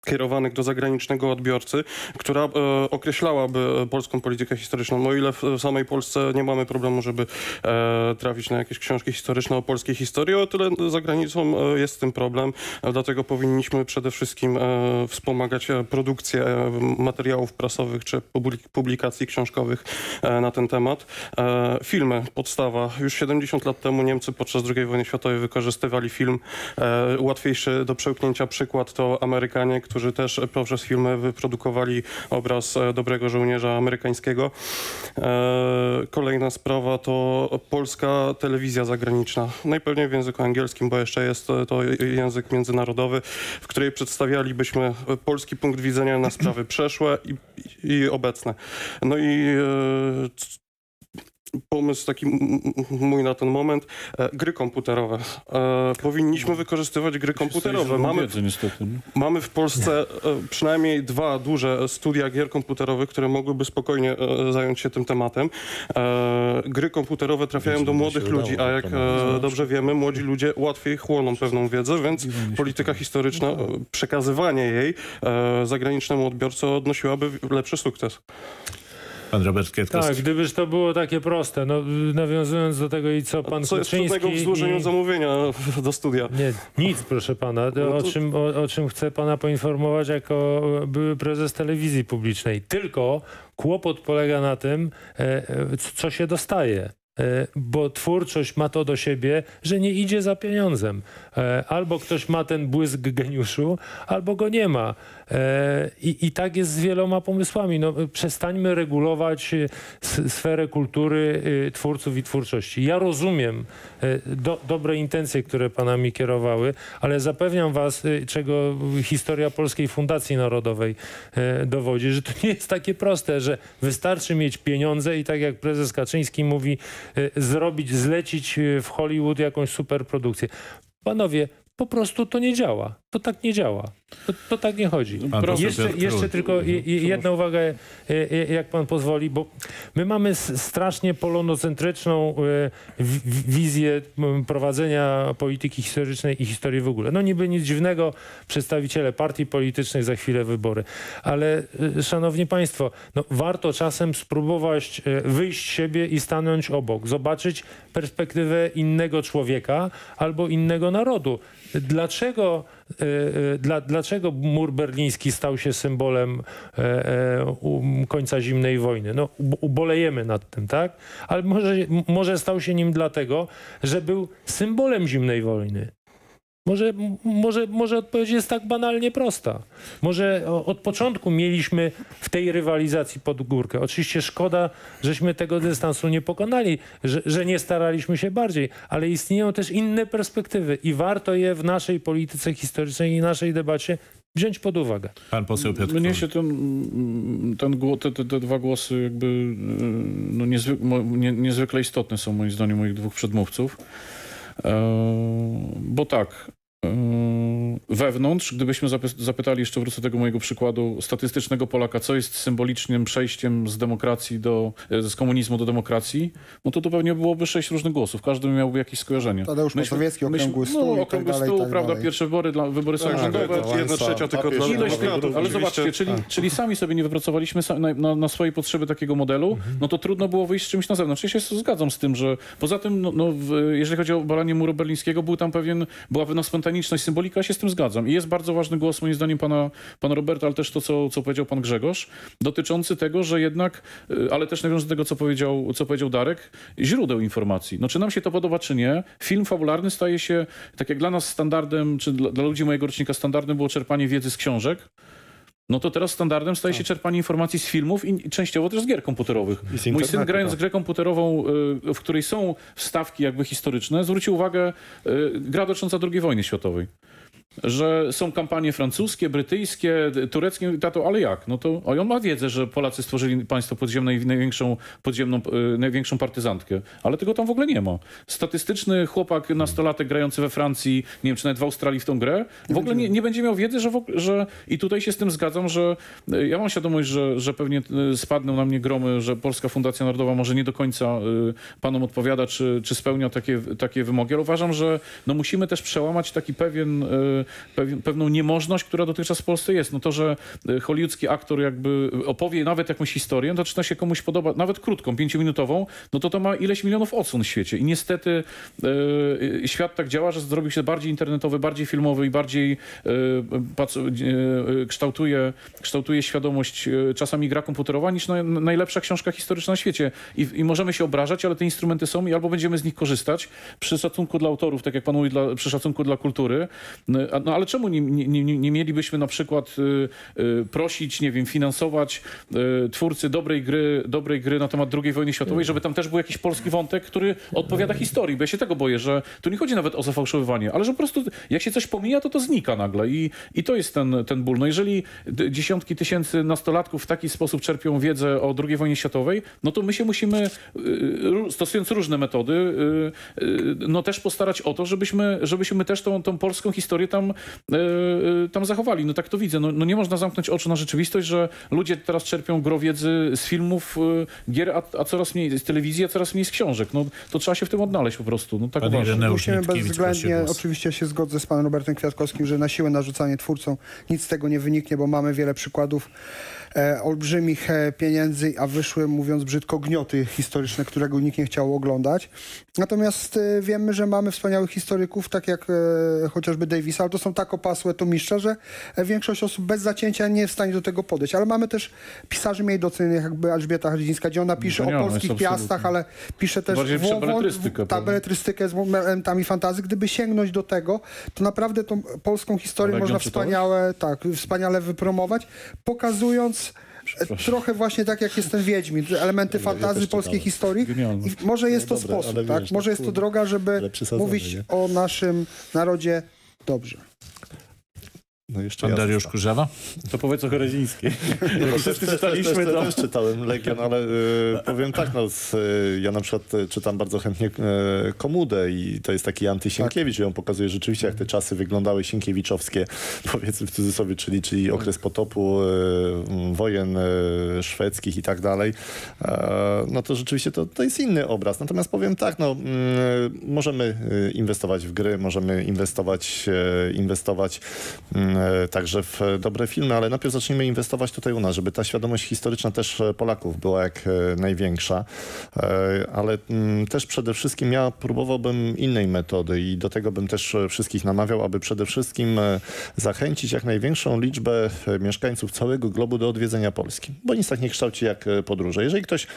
kierowanych do zagranicznego odbiorcy, która e, określałaby polską politykę historyczną. O ile w samej Polsce nie mamy problemu, żeby e, trafić na jakieś książki historyczne o polskiej historii, o tyle za granicą e, jest ten problem. E, dlatego powinniśmy przede wszystkim e, wspomagać produkcję e, materiałów prasowych czy publikacji książkowych e, na ten temat. E, filmy, podstawa. Już siedemdziesiąt lat temu Niemcy podczas drugiej wojny światowej wykorzystywali film. E, łatwiejszy do przełknięcia przykład to Amerykanie, którzy też poprzez filmy wyprodukowali obraz dobrego żołnierza amerykańskiego. Kolejna sprawa to polska telewizja zagraniczna. Najpewniej w języku angielskim, bo jeszcze jest to język międzynarodowy, w której przedstawialibyśmy polski punkt widzenia na sprawy przeszłe i, i obecne. No i... pomysł taki mój na ten moment, e, gry komputerowe. E, powinniśmy wykorzystywać gry komputerowe. Mamy, mamy w Polsce e, przynajmniej dwa duże studia gier komputerowych, które mogłyby spokojnie e, zająć się tym tematem. E, gry komputerowe trafiają do młodych ludzi, a jak e, dobrze wiemy, młodzi ludzie łatwiej chłoną pewną wiedzę, więc polityka historyczna, przekazywanie jej e, zagranicznemu odbiorcy odnosiłaby lepszy sukces. Pan Robert Kwiatkowski. Tak, gdybyż to było takie proste. No, nawiązując do tego i co pan Kuczyński... Co jest trudnego w złożeniu i... zamówienia do studia? Nie, nic, proszę pana. No to... o, czym, o, o czym chcę pana poinformować jako były prezes telewizji publicznej. Tylko kłopot polega na tym, co się dostaje. Bo twórczość ma to do siebie, że nie idzie za pieniądzem. Albo ktoś ma ten błysk geniuszu, albo go nie ma. I, i tak jest z wieloma pomysłami. No, przestańmy regulować sferę kultury twórców i twórczości. Ja rozumiem do, dobre intencje, które panami kierowały, ale zapewniam was, czego historia Polskiej Fundacji Narodowej dowodzi, że to nie jest takie proste, że wystarczy mieć pieniądze i tak jak prezes Kaczyński mówi, zrobić, zlecić w Hollywood jakąś superprodukcję. Panowie, po prostu to nie działa. To tak nie działa. To, to tak nie chodzi. Jeszcze, jeszcze tylko jedna uwaga, jak pan pozwoli, bo my mamy strasznie polonocentryczną wizję prowadzenia polityki historycznej i historii w ogóle. No niby nic dziwnego, przedstawiciele partii politycznych, za chwilę wybory. Ale szanowni państwo, no, warto czasem spróbować wyjść z siebie i stanąć obok. Zobaczyć perspektywę innego człowieka albo innego narodu. Dlaczego... Dla, dlaczego mur berliński stał się symbolem e, e, um, końca zimnej wojny? No, ubolejemy nad tym, tak? Ale może, może stał się nim dlatego, że był symbolem zimnej wojny. Może, może, może odpowiedź jest tak banalnie prosta. Może od początku mieliśmy w tej rywalizacji pod górkę. Oczywiście szkoda, żeśmy tego dystansu nie pokonali, że, że nie staraliśmy się bardziej, ale istnieją też inne perspektywy i warto je w naszej polityce historycznej i naszej debacie wziąć pod uwagę. Pan poseł Piotr Król. Mnie się ten, ten, te, te, te dwa głosy jakby no niezwyk, nie, niezwykle istotne są moim zdaniem moich dwóch przedmówców. Bo tak, wewnątrz, gdybyśmy zapytali, jeszcze wrócę do tego mojego przykładu statystycznego Polaka, co jest symbolicznym przejściem z demokracji do, z komunizmu do demokracji, no to to pewnie byłoby sześć różnych głosów. Każdy miałby jakieś skojarzenie. Tadeusz Mazowiecki, okrągły stół, no, okrągły stół, tak dalej, prawda, tak pierwsze wybory, dla, wybory samorządowe, jedna trzecia tylko dla wyborów. Ale zobaczcie, czyli, czyli sami sobie nie wypracowaliśmy na, na, na swojej potrzeby takiego modelu, mhm. no to trudno było wyjść z czymś na zewnątrz. Ja się zgadzam z tym, że poza tym, no, no, jeżeli chodzi o obalanie muru berlińskiego, był tam pewien, była pewna spontaniczność, symbolika, ja się z tym zgadzam. I jest bardzo ważny głos, moim zdaniem, pana, pana Roberta, ale też to, co, co powiedział pan Grzegorz, dotyczący tego, że jednak, ale też nawiązując do tego, co powiedział, co powiedział Darek, źródeł informacji. No czy nam się to podoba, czy nie, film fabularny staje się, tak jak dla nas standardem, czy dla, dla ludzi mojego rocznika standardem było czerpanie wiedzy z książek, no to teraz standardem staje się czerpanie informacji z filmów i częściowo też z gier komputerowych. Mój syn, grając w grę komputerową, w której są wstawki jakby historyczne, zwrócił uwagę, gra dotycząca drugiej wojny światowej. Że są kampanie francuskie, brytyjskie, tureckie, tato, ale jak? No to on ma wiedzę, że Polacy stworzyli państwo podziemne i największą, podziemną, yy, największą partyzantkę, ale tego tam w ogóle nie ma. Statystyczny chłopak, nastolatek grający we Francji, nie wiem, czy nawet w Australii w tą grę, w ogóle nie, nie będzie miał wiedzy, że, w, że... I tutaj się z tym zgadzam, że yy, ja mam świadomość, że, że pewnie spadną na mnie gromy, że Polska Fundacja Narodowa może nie do końca yy, panom odpowiada, czy, czy spełnia takie, takie wymogi, ale uważam, że no, musimy też przełamać taki pewien... Yy, pewną niemożność, która dotychczas w Polsce jest. No to, że hollywoodzki aktor jakby opowie nawet jakąś historię, to zaczyna się komuś podoba, nawet krótką, pięciominutową, no to to ma ileś milionów odsłon w świecie. I niestety yy, świat tak działa, że zrobił się bardziej internetowy, bardziej filmowy i bardziej yy, yy, kształtuje, kształtuje świadomość yy, czasami gra komputerowa niż na, najlepsza książka historyczna na świecie. I, I możemy się obrażać, ale te instrumenty są i albo będziemy z nich korzystać przy szacunku dla autorów, tak jak pan mówi, dla, przy szacunku dla kultury. Yy, No ale czemu nie, nie, nie mielibyśmy na przykład y, y, prosić, nie wiem, finansować y, twórcy dobrej gry, dobrej gry na temat drugiej wojny światowej, żeby tam też był jakiś polski wątek, który odpowiada historii, bo ja się tego boję, że tu nie chodzi nawet o zafałszowywanie, ale że po prostu jak się coś pomija, to to znika nagle i, i to jest ten, ten ból. No jeżeli dziesiątki tysięcy nastolatków w taki sposób czerpią wiedzę o drugiej wojnie światowej, no to my się musimy, y, stosując różne metody, y, y, no też postarać o to, żebyśmy, żebyśmy też tą, tą polską historię tam tam zachowali. No tak to widzę. No, no nie można zamknąć oczu na rzeczywistość, że ludzie teraz czerpią gro wiedzy z filmów, gier, a, a coraz mniej z telewizji, a coraz mniej z książek. No to trzeba się w tym odnaleźć po prostu. No tak uważam. Musimy bezwzględnie, oczywiście się zgodzę z panem Robertem Kwiatkowskim, że na siłę narzucanie twórcom nic z tego nie wyniknie, bo mamy wiele przykładów e, olbrzymich pieniędzy, a wyszły, mówiąc brzydko, gnioty historyczne, którego nikt nie chciał oglądać. Natomiast e, wiemy, że mamy wspaniałych historyków, tak jak e, chociażby Davisa, ale to są tak opasłe tomistrza, że większość osób bez zacięcia nie jest w stanie do tego podejść. Ale mamy też pisarzy mniej docenionych, jakby Elżbieta Chydlińska, gdzie ona pisze Zanione, o polskich piastach, ale pisze też w, beletrystykę, ta beletrystykę z momentami fantazji. Gdyby sięgnąć do tego, to naprawdę tą polską historię można wspaniale, tak, wspaniale wypromować, pokazując trochę właśnie tak, jak jest ten Wiedźmin, elementy ja fantazji polskiej historii. I może jest no to dobre, sposób, tak? Wiesz, może jest to droga, żeby mówić nie? o naszym narodzie dobrze. No jeszcze Pan Dariusz Kurzawa? To powiedz o Korezińskiej. No, też, też, czytaliśmy też, to... też czytałem Legion, ale y, powiem tak, no, z, y, ja na przykład czytam bardzo chętnie y, Komudę i to jest taki antysienkiewicz, tak. I on pokazuje rzeczywiście, jak te czasy wyglądały sienkiewiczowskie, powiedzmy w cudzysłowie, czyli, czyli okres potopu, y, wojen y, szwedzkich i tak dalej. Y, no to rzeczywiście to, to jest inny obraz. Natomiast powiem tak, no, y, możemy inwestować w gry, możemy inwestować, y, inwestować y, także w dobre filmy, ale najpierw zacznijmy inwestować tutaj u nas, żeby ta świadomość historyczna też Polaków była jak największa, ale też przede wszystkim ja próbowałbym innej metody i do tego bym też wszystkich namawiał, aby przede wszystkim zachęcić jak największą liczbę mieszkańców całego globu do odwiedzenia Polski, bo nic tak nie kształci jak podróże. Jeżeli ktoś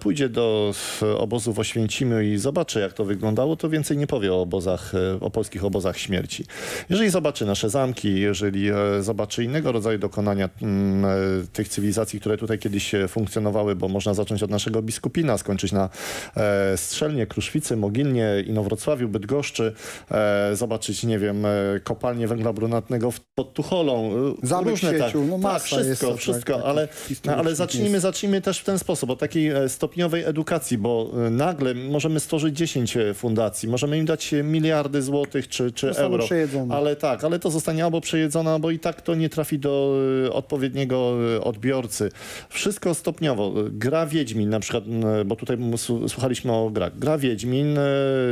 pójdzie do obozu w Oświęcimiu i zobaczy, jak to wyglądało, to więcej nie powie o obozach, o polskich obozach śmierci. Jeżeli zobaczy nasze zamki, jeżeli zobaczy innego rodzaju dokonania m, tych cywilizacji, które tutaj kiedyś funkcjonowały, bo można zacząć od naszego Biskupina, skończyć na e, Strzelnie, Kruszwicy, Mogilnie, Inowrocławiu, Bydgoszczy, e, zobaczyć, nie wiem, kopalnię węgla brunatnego w, pod Tucholą. Zamek różne, tak, no tak, wszystko, jest wszystko, tak, ale, ale zacznijmy, zacznijmy też w ten sposób, od takiej stopniowej edukacji, bo nagle możemy stworzyć dziesięć fundacji, możemy im dać miliardy złotych czy, czy euro, ale tak, ale to zostanie albo przejedzona, bo i tak to nie trafi do odpowiedniego odbiorcy. Wszystko stopniowo. Gra Wiedźmin na przykład, bo tutaj słuchaliśmy o grach. Gra Wiedźmin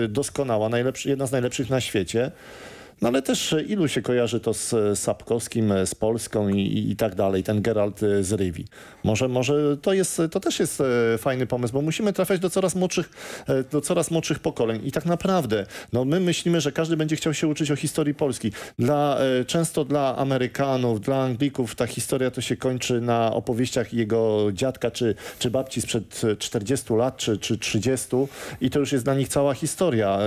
doskonała, jedna z najlepszych na świecie. No ale też ilu się kojarzy to z Sapkowskim, z Polską i, i, i tak dalej, ten Geralt z Rivi. Może, może to, jest, to też jest fajny pomysł, bo musimy trafiać do coraz młodszych, do coraz młodszych pokoleń. I tak naprawdę no my myślimy, że każdy będzie chciał się uczyć o historii Polski. Dla, często dla Amerykanów, dla Anglików ta historia to się kończy na opowieściach jego dziadka czy, czy babci sprzed czterdziestu lat czy, czy trzydziestu i to już jest dla nich cała historia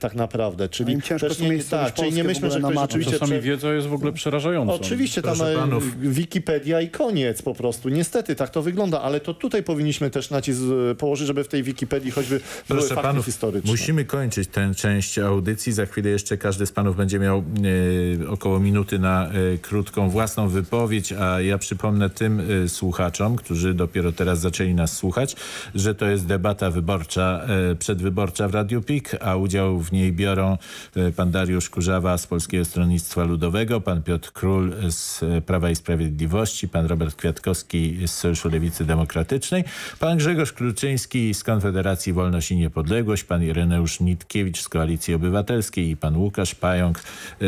tak naprawdę. Czyli też nie, tak, czyli nie myślę, że ktoś rzeczywiście... Czasami wiedza jest w ogóle przerażająca. Oczywiście, tam Wikipedia i koniec po prostu. Niestety tak to wygląda, ale to tutaj powinniśmy też nacisk położyć, żeby w tej Wikipedii choćby były fakty historyczne. Musimy kończyć tę część audycji. Za chwilę jeszcze każdy z panów będzie miał e, około minuty na e, krótką własną wypowiedź, a ja przypomnę tym e, słuchaczom, którzy dopiero teraz zaczęli nas słuchać, że to jest debata wyborcza, e, przedwyborcza w Radiu PiK, a udział w niej biorą e, pan Dariusz Kurzawa z Polskiego Stronnictwa Ludowego, pan Piotr Król z Prawa i Sprawiedliwości, pan Robert Kwiatkowski z Sojuszu Lewicy Demokratycznej, pan Grzegorz Kluczyński z Konfederacji Wolność i Niepodległość, pan Ireneusz Nitkiewicz z Koalicji Obywatelskiej i pan Łukasz Pająk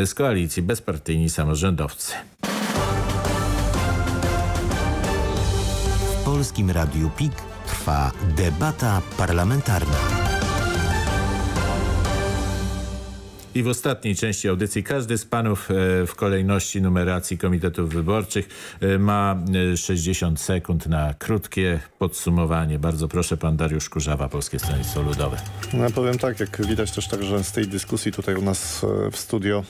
z Koalicji Bezpartyjni i Samorządowcy. W Polskim Radiu PiK trwa debata parlamentarna. I w ostatniej części audycji każdy z panów w kolejności numeracji komitetów wyborczych ma sześćdziesiąt sekund na krótkie podsumowanie. Bardzo proszę, pan Dariusz Kurzawa, Polskie Stronnictwo Ludowe. Ja powiem tak, jak widać też także z tej dyskusji tutaj u nas w studio,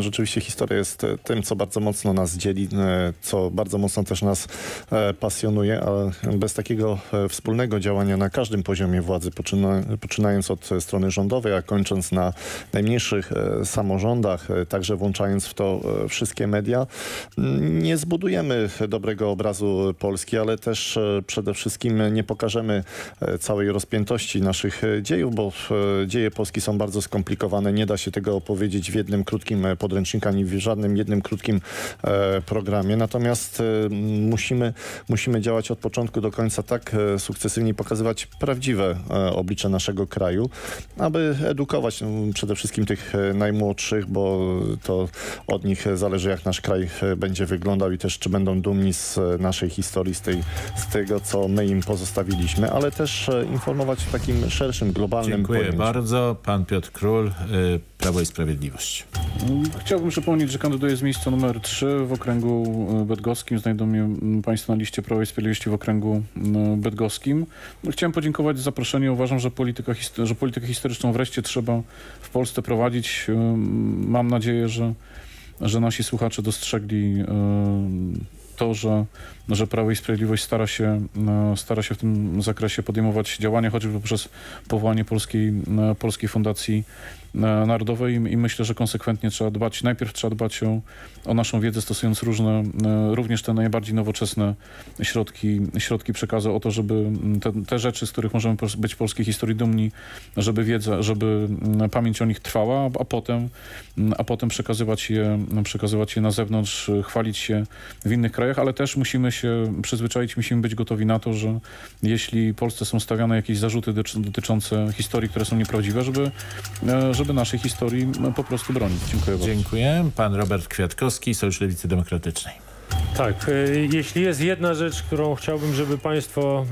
rzeczywiście historia jest tym, co bardzo mocno nas dzieli, co bardzo mocno też nas pasjonuje, ale bez takiego wspólnego działania na każdym poziomie władzy, poczynając od strony rządowej, a kończąc na najmniejszych samorządach, także włączając w to wszystkie media, nie zbudujemy dobrego obrazu Polski, ale też przede wszystkim nie pokażemy całej rozpiętości naszych dziejów, bo dzieje Polski są bardzo skomplikowane. Nie da się tego opowiedzieć w jednym krótkim podręczniku, ani w żadnym jednym krótkim programie. Natomiast musimy, musimy działać od początku do końca tak sukcesywnie, pokazywać prawdziwe oblicze naszego kraju, aby edukować przede wszystkim tych tych najmłodszych, bo to od nich zależy, jak nasz kraj będzie wyglądał i też czy będą dumni z naszej historii, z, tej, z tego, co my im pozostawiliśmy, ale też informować w takim szerszym, globalnym Dziękuję pojęciu. Bardzo. Pan Piotr Król, Prawo i Sprawiedliwość. Chciałbym przypomnieć, że kandyduję z miejsca numer trzy w okręgu bydgoskim. Znajdą mnie państwo na liście Prawa i Sprawiedliwości w okręgu bydgoskim. Chciałem podziękować za zaproszenie. Uważam, że polityka, że politykę historyczną wreszcie trzeba w Polsce prowadzić. Mam nadzieję, że, że nasi słuchacze dostrzegli to, że, że Prawo i Sprawiedliwość stara się, stara się w tym zakresie podejmować działania, choćby przez powołanie Polskiej, Polskiej Fundacji Narodowej, i myślę, że konsekwentnie trzeba dbać. Najpierw trzeba dbać o, o naszą wiedzę, stosując różne, również te najbardziej nowoczesne środki, środki przekazu, o to, żeby te, te rzeczy, z których możemy być w polskiej historii dumni, żeby wiedza, żeby pamięć o nich trwała, a potem, a potem przekazywać je, przekazywać je na zewnątrz, chwalić się w innych krajach, ale też musimy się przyzwyczaić, musimy być gotowi na to, że jeśli Polsce są stawiane jakieś zarzuty dotyczące historii, które są nieprawdziwe, żeby, żeby naszej historii po prostu bronić. Dziękuję bardzo. Dziękuję. Pan Robert Kwiatkowski, Sojusz Lewicy Demokratycznej. Tak, jeśli jest jedna rzecz, którą chciałbym, żeby państwo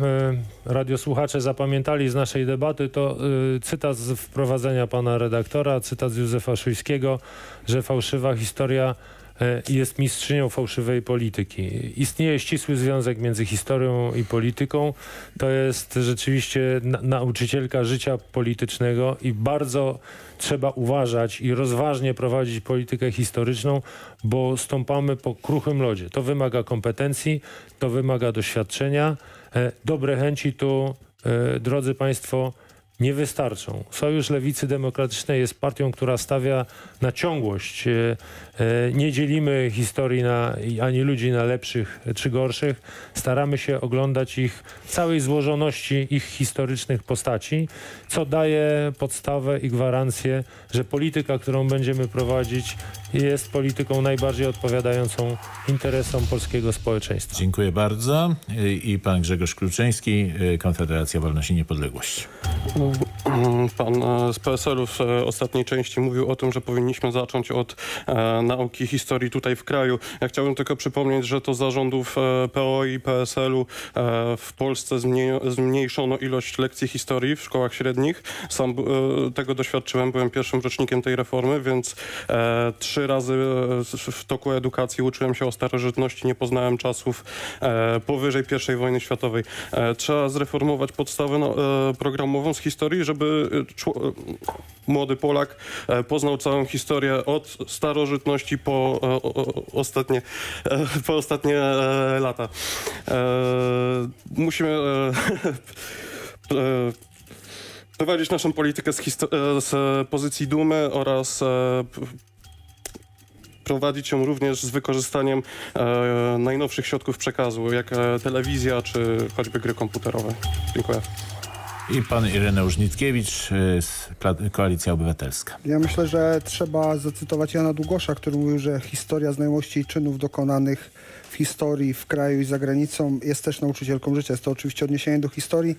radiosłuchacze zapamiętali z naszej debaty, to cytat z wprowadzenia pana redaktora, cytat z Józefa Szujskiego, że fałszywa historia jest mistrzynią fałszywej polityki. Istnieje ścisły związek między historią i polityką. To jest rzeczywiście na nauczycielka życia politycznego i bardzo trzeba uważać i rozważnie prowadzić politykę historyczną, bo stąpamy po kruchym lodzie. To wymaga kompetencji, to wymaga doświadczenia. E, dobre chęci tu, e, drodzy państwo, nie wystarczą. Sojusz Lewicy Demokratycznej jest partią, która stawia na ciągłość. Nie dzielimy historii na, ani ludzi na lepszych czy gorszych. Staramy się oglądać ich całej złożoności, ich historycznych postaci, co daje podstawę i gwarancję, że polityka, którą będziemy prowadzić, jest polityką najbardziej odpowiadającą interesom polskiego społeczeństwa. Dziękuję bardzo. I pan Grzegorz Kluczyński, Konfederacja Wolność i Niepodległość. Pan z P S L u w ostatniej części mówił o tym, że powinniśmy zacząć od e, nauki historii tutaj w kraju. Ja chciałbym tylko przypomnieć, że to za rządów e, P O i P S L u e, w Polsce zmniejszono ilość lekcji historii w szkołach średnich. Sam e, tego doświadczyłem, byłem pierwszym rocznikiem tej reformy, więc e, trzy razy w toku edukacji uczyłem się o starożytności, nie poznałem czasów e, powyżej pierwszej wojny światowej. E, trzeba zreformować podstawę no, e, programową z historii, żeby młody Polak poznał całą historię od starożytności po o, o, ostatnie, po ostatnie lata. E, musimy e, e, prowadzić naszą politykę z, z pozycji dumy oraz e, prowadzić ją również z wykorzystaniem e, najnowszych środków przekazu, jak e, telewizja czy choćby gry komputerowe. Dziękuję. I pan Ireneusz Nitkiewicz, Koalicja Obywatelska. Ja myślę, że trzeba zacytować Jana Długosza, który mówił, że historia znajomości i czynów dokonanych w historii, w kraju i za granicą jest też nauczycielką życia. Jest to oczywiście odniesienie do historii.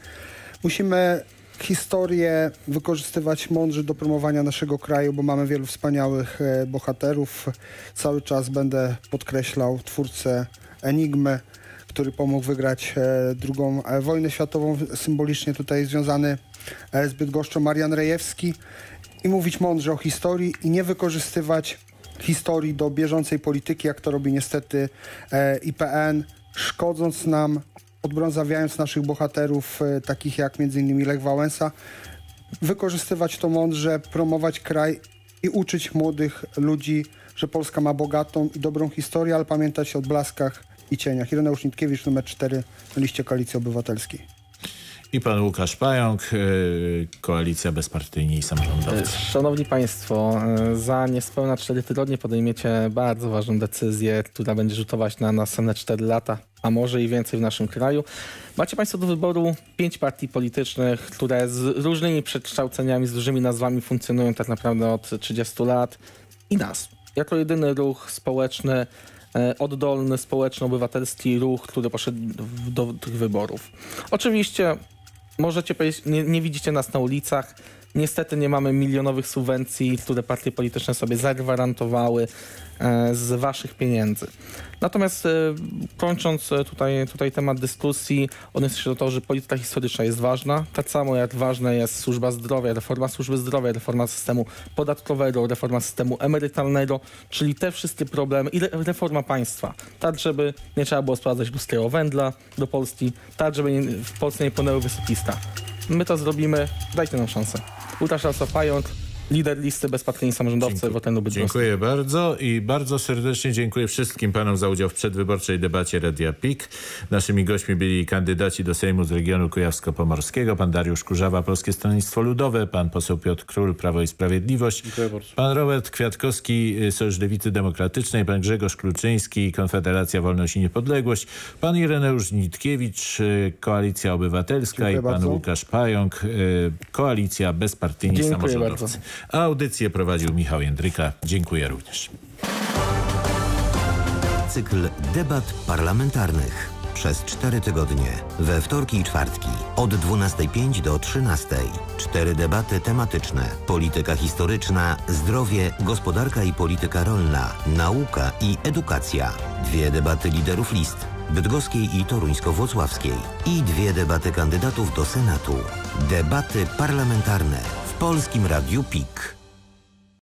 Musimy historię wykorzystywać mądrze do promowania naszego kraju, bo mamy wielu wspaniałych bohaterów. Cały czas będę podkreślał twórcę Enigmy, który pomógł wygrać e, drugą e, wojnę światową, symbolicznie tutaj związany e, z Bydgoszczą, Marian Rejewski, i mówić mądrze o historii i nie wykorzystywać historii do bieżącej polityki, jak to robi niestety e, I P N, szkodząc nam, odbrązawiając naszych bohaterów, e, takich jak między innymi Lech Wałęsa. Wykorzystywać to mądrze, promować kraj i uczyć młodych ludzi, że Polska ma bogatą i dobrą historię, ale pamiętać o odblaskach i cieniach. Ireneusz Nitkiewicz, numer cztery na liście Koalicji Obywatelskiej. I pan Łukasz Pająk, Koalicja Bezpartyjni i samorządowcy. Szanowni państwo, za niespełna cztery tygodnie podejmiecie bardzo ważną decyzję, która będzie rzutować na następne cztery lata, a może i więcej w naszym kraju. Macie państwo do wyboru pięć partii politycznych, które z różnymi przekształceniami, z dużymi nazwami funkcjonują tak naprawdę od trzydziestu lat, i nas. Jako jedyny ruch społeczny, oddolny, społeczno-obywatelski ruch, który poszedł do tych wyborów. Oczywiście możecie powiedzieć, nie, nie widzicie nas na ulicach, Niestety nie mamy milionowych subwencji, które partie polityczne sobie zagwarantowały z waszych pieniędzy. Natomiast kończąc tutaj, tutaj temat dyskusji, odniosę się do tego, że polityka historyczna jest ważna, tak samo jak ważna jest służba zdrowia, reforma służby zdrowia, reforma systemu podatkowego, reforma systemu emerytalnego, czyli te wszystkie problemy i reforma państwa, tak żeby nie trzeba było sprowadzać ruskiego węgla do Polski, tak żeby nie, w Polsce nie płynęły wysoki sta. My to zrobimy, dajcie nam szansę. Łukasz Pająk, lider listy Bezpartyjni i samorządowcy w Okręgu Bydgoski. Dziękuję bardzo i bardzo serdecznie dziękuję wszystkim panom za udział w przedwyborczej debacie Radia PiK. Naszymi gośćmi byli kandydaci do Sejmu z regionu kujawsko-pomorskiego, pan Dariusz Kurzawa, Polskie Stronnictwo Ludowe, pan poseł Piotr Król, Prawo i Sprawiedliwość, pan Robert Kwiatkowski, Sojusz Lewicy Demokratycznej, pan Grzegorz Kluczyński, Konfederacja Wolność i Niepodległość, pan Ireneusz Nitkiewicz, Koalicja Obywatelska dziękuję i pan bardzo. Łukasz Pająk, Koalicja Bezpartyjni i samorządowcy. Bardzo. Audycję prowadził Michał Jędryka. Dziękuję również. Cykl debat parlamentarnych przez cztery tygodnie. We wtorki i czwartki od dwunastej pięć do trzynastej. Cztery debaty tematyczne. Polityka historyczna, zdrowie, gospodarka i polityka rolna, nauka i edukacja. Dwie debaty liderów list bydgoskiej i toruńsko-włocławskiej i dwie debaty kandydatów do Senatu. Debaty parlamentarne w Polskim Radiu PiK.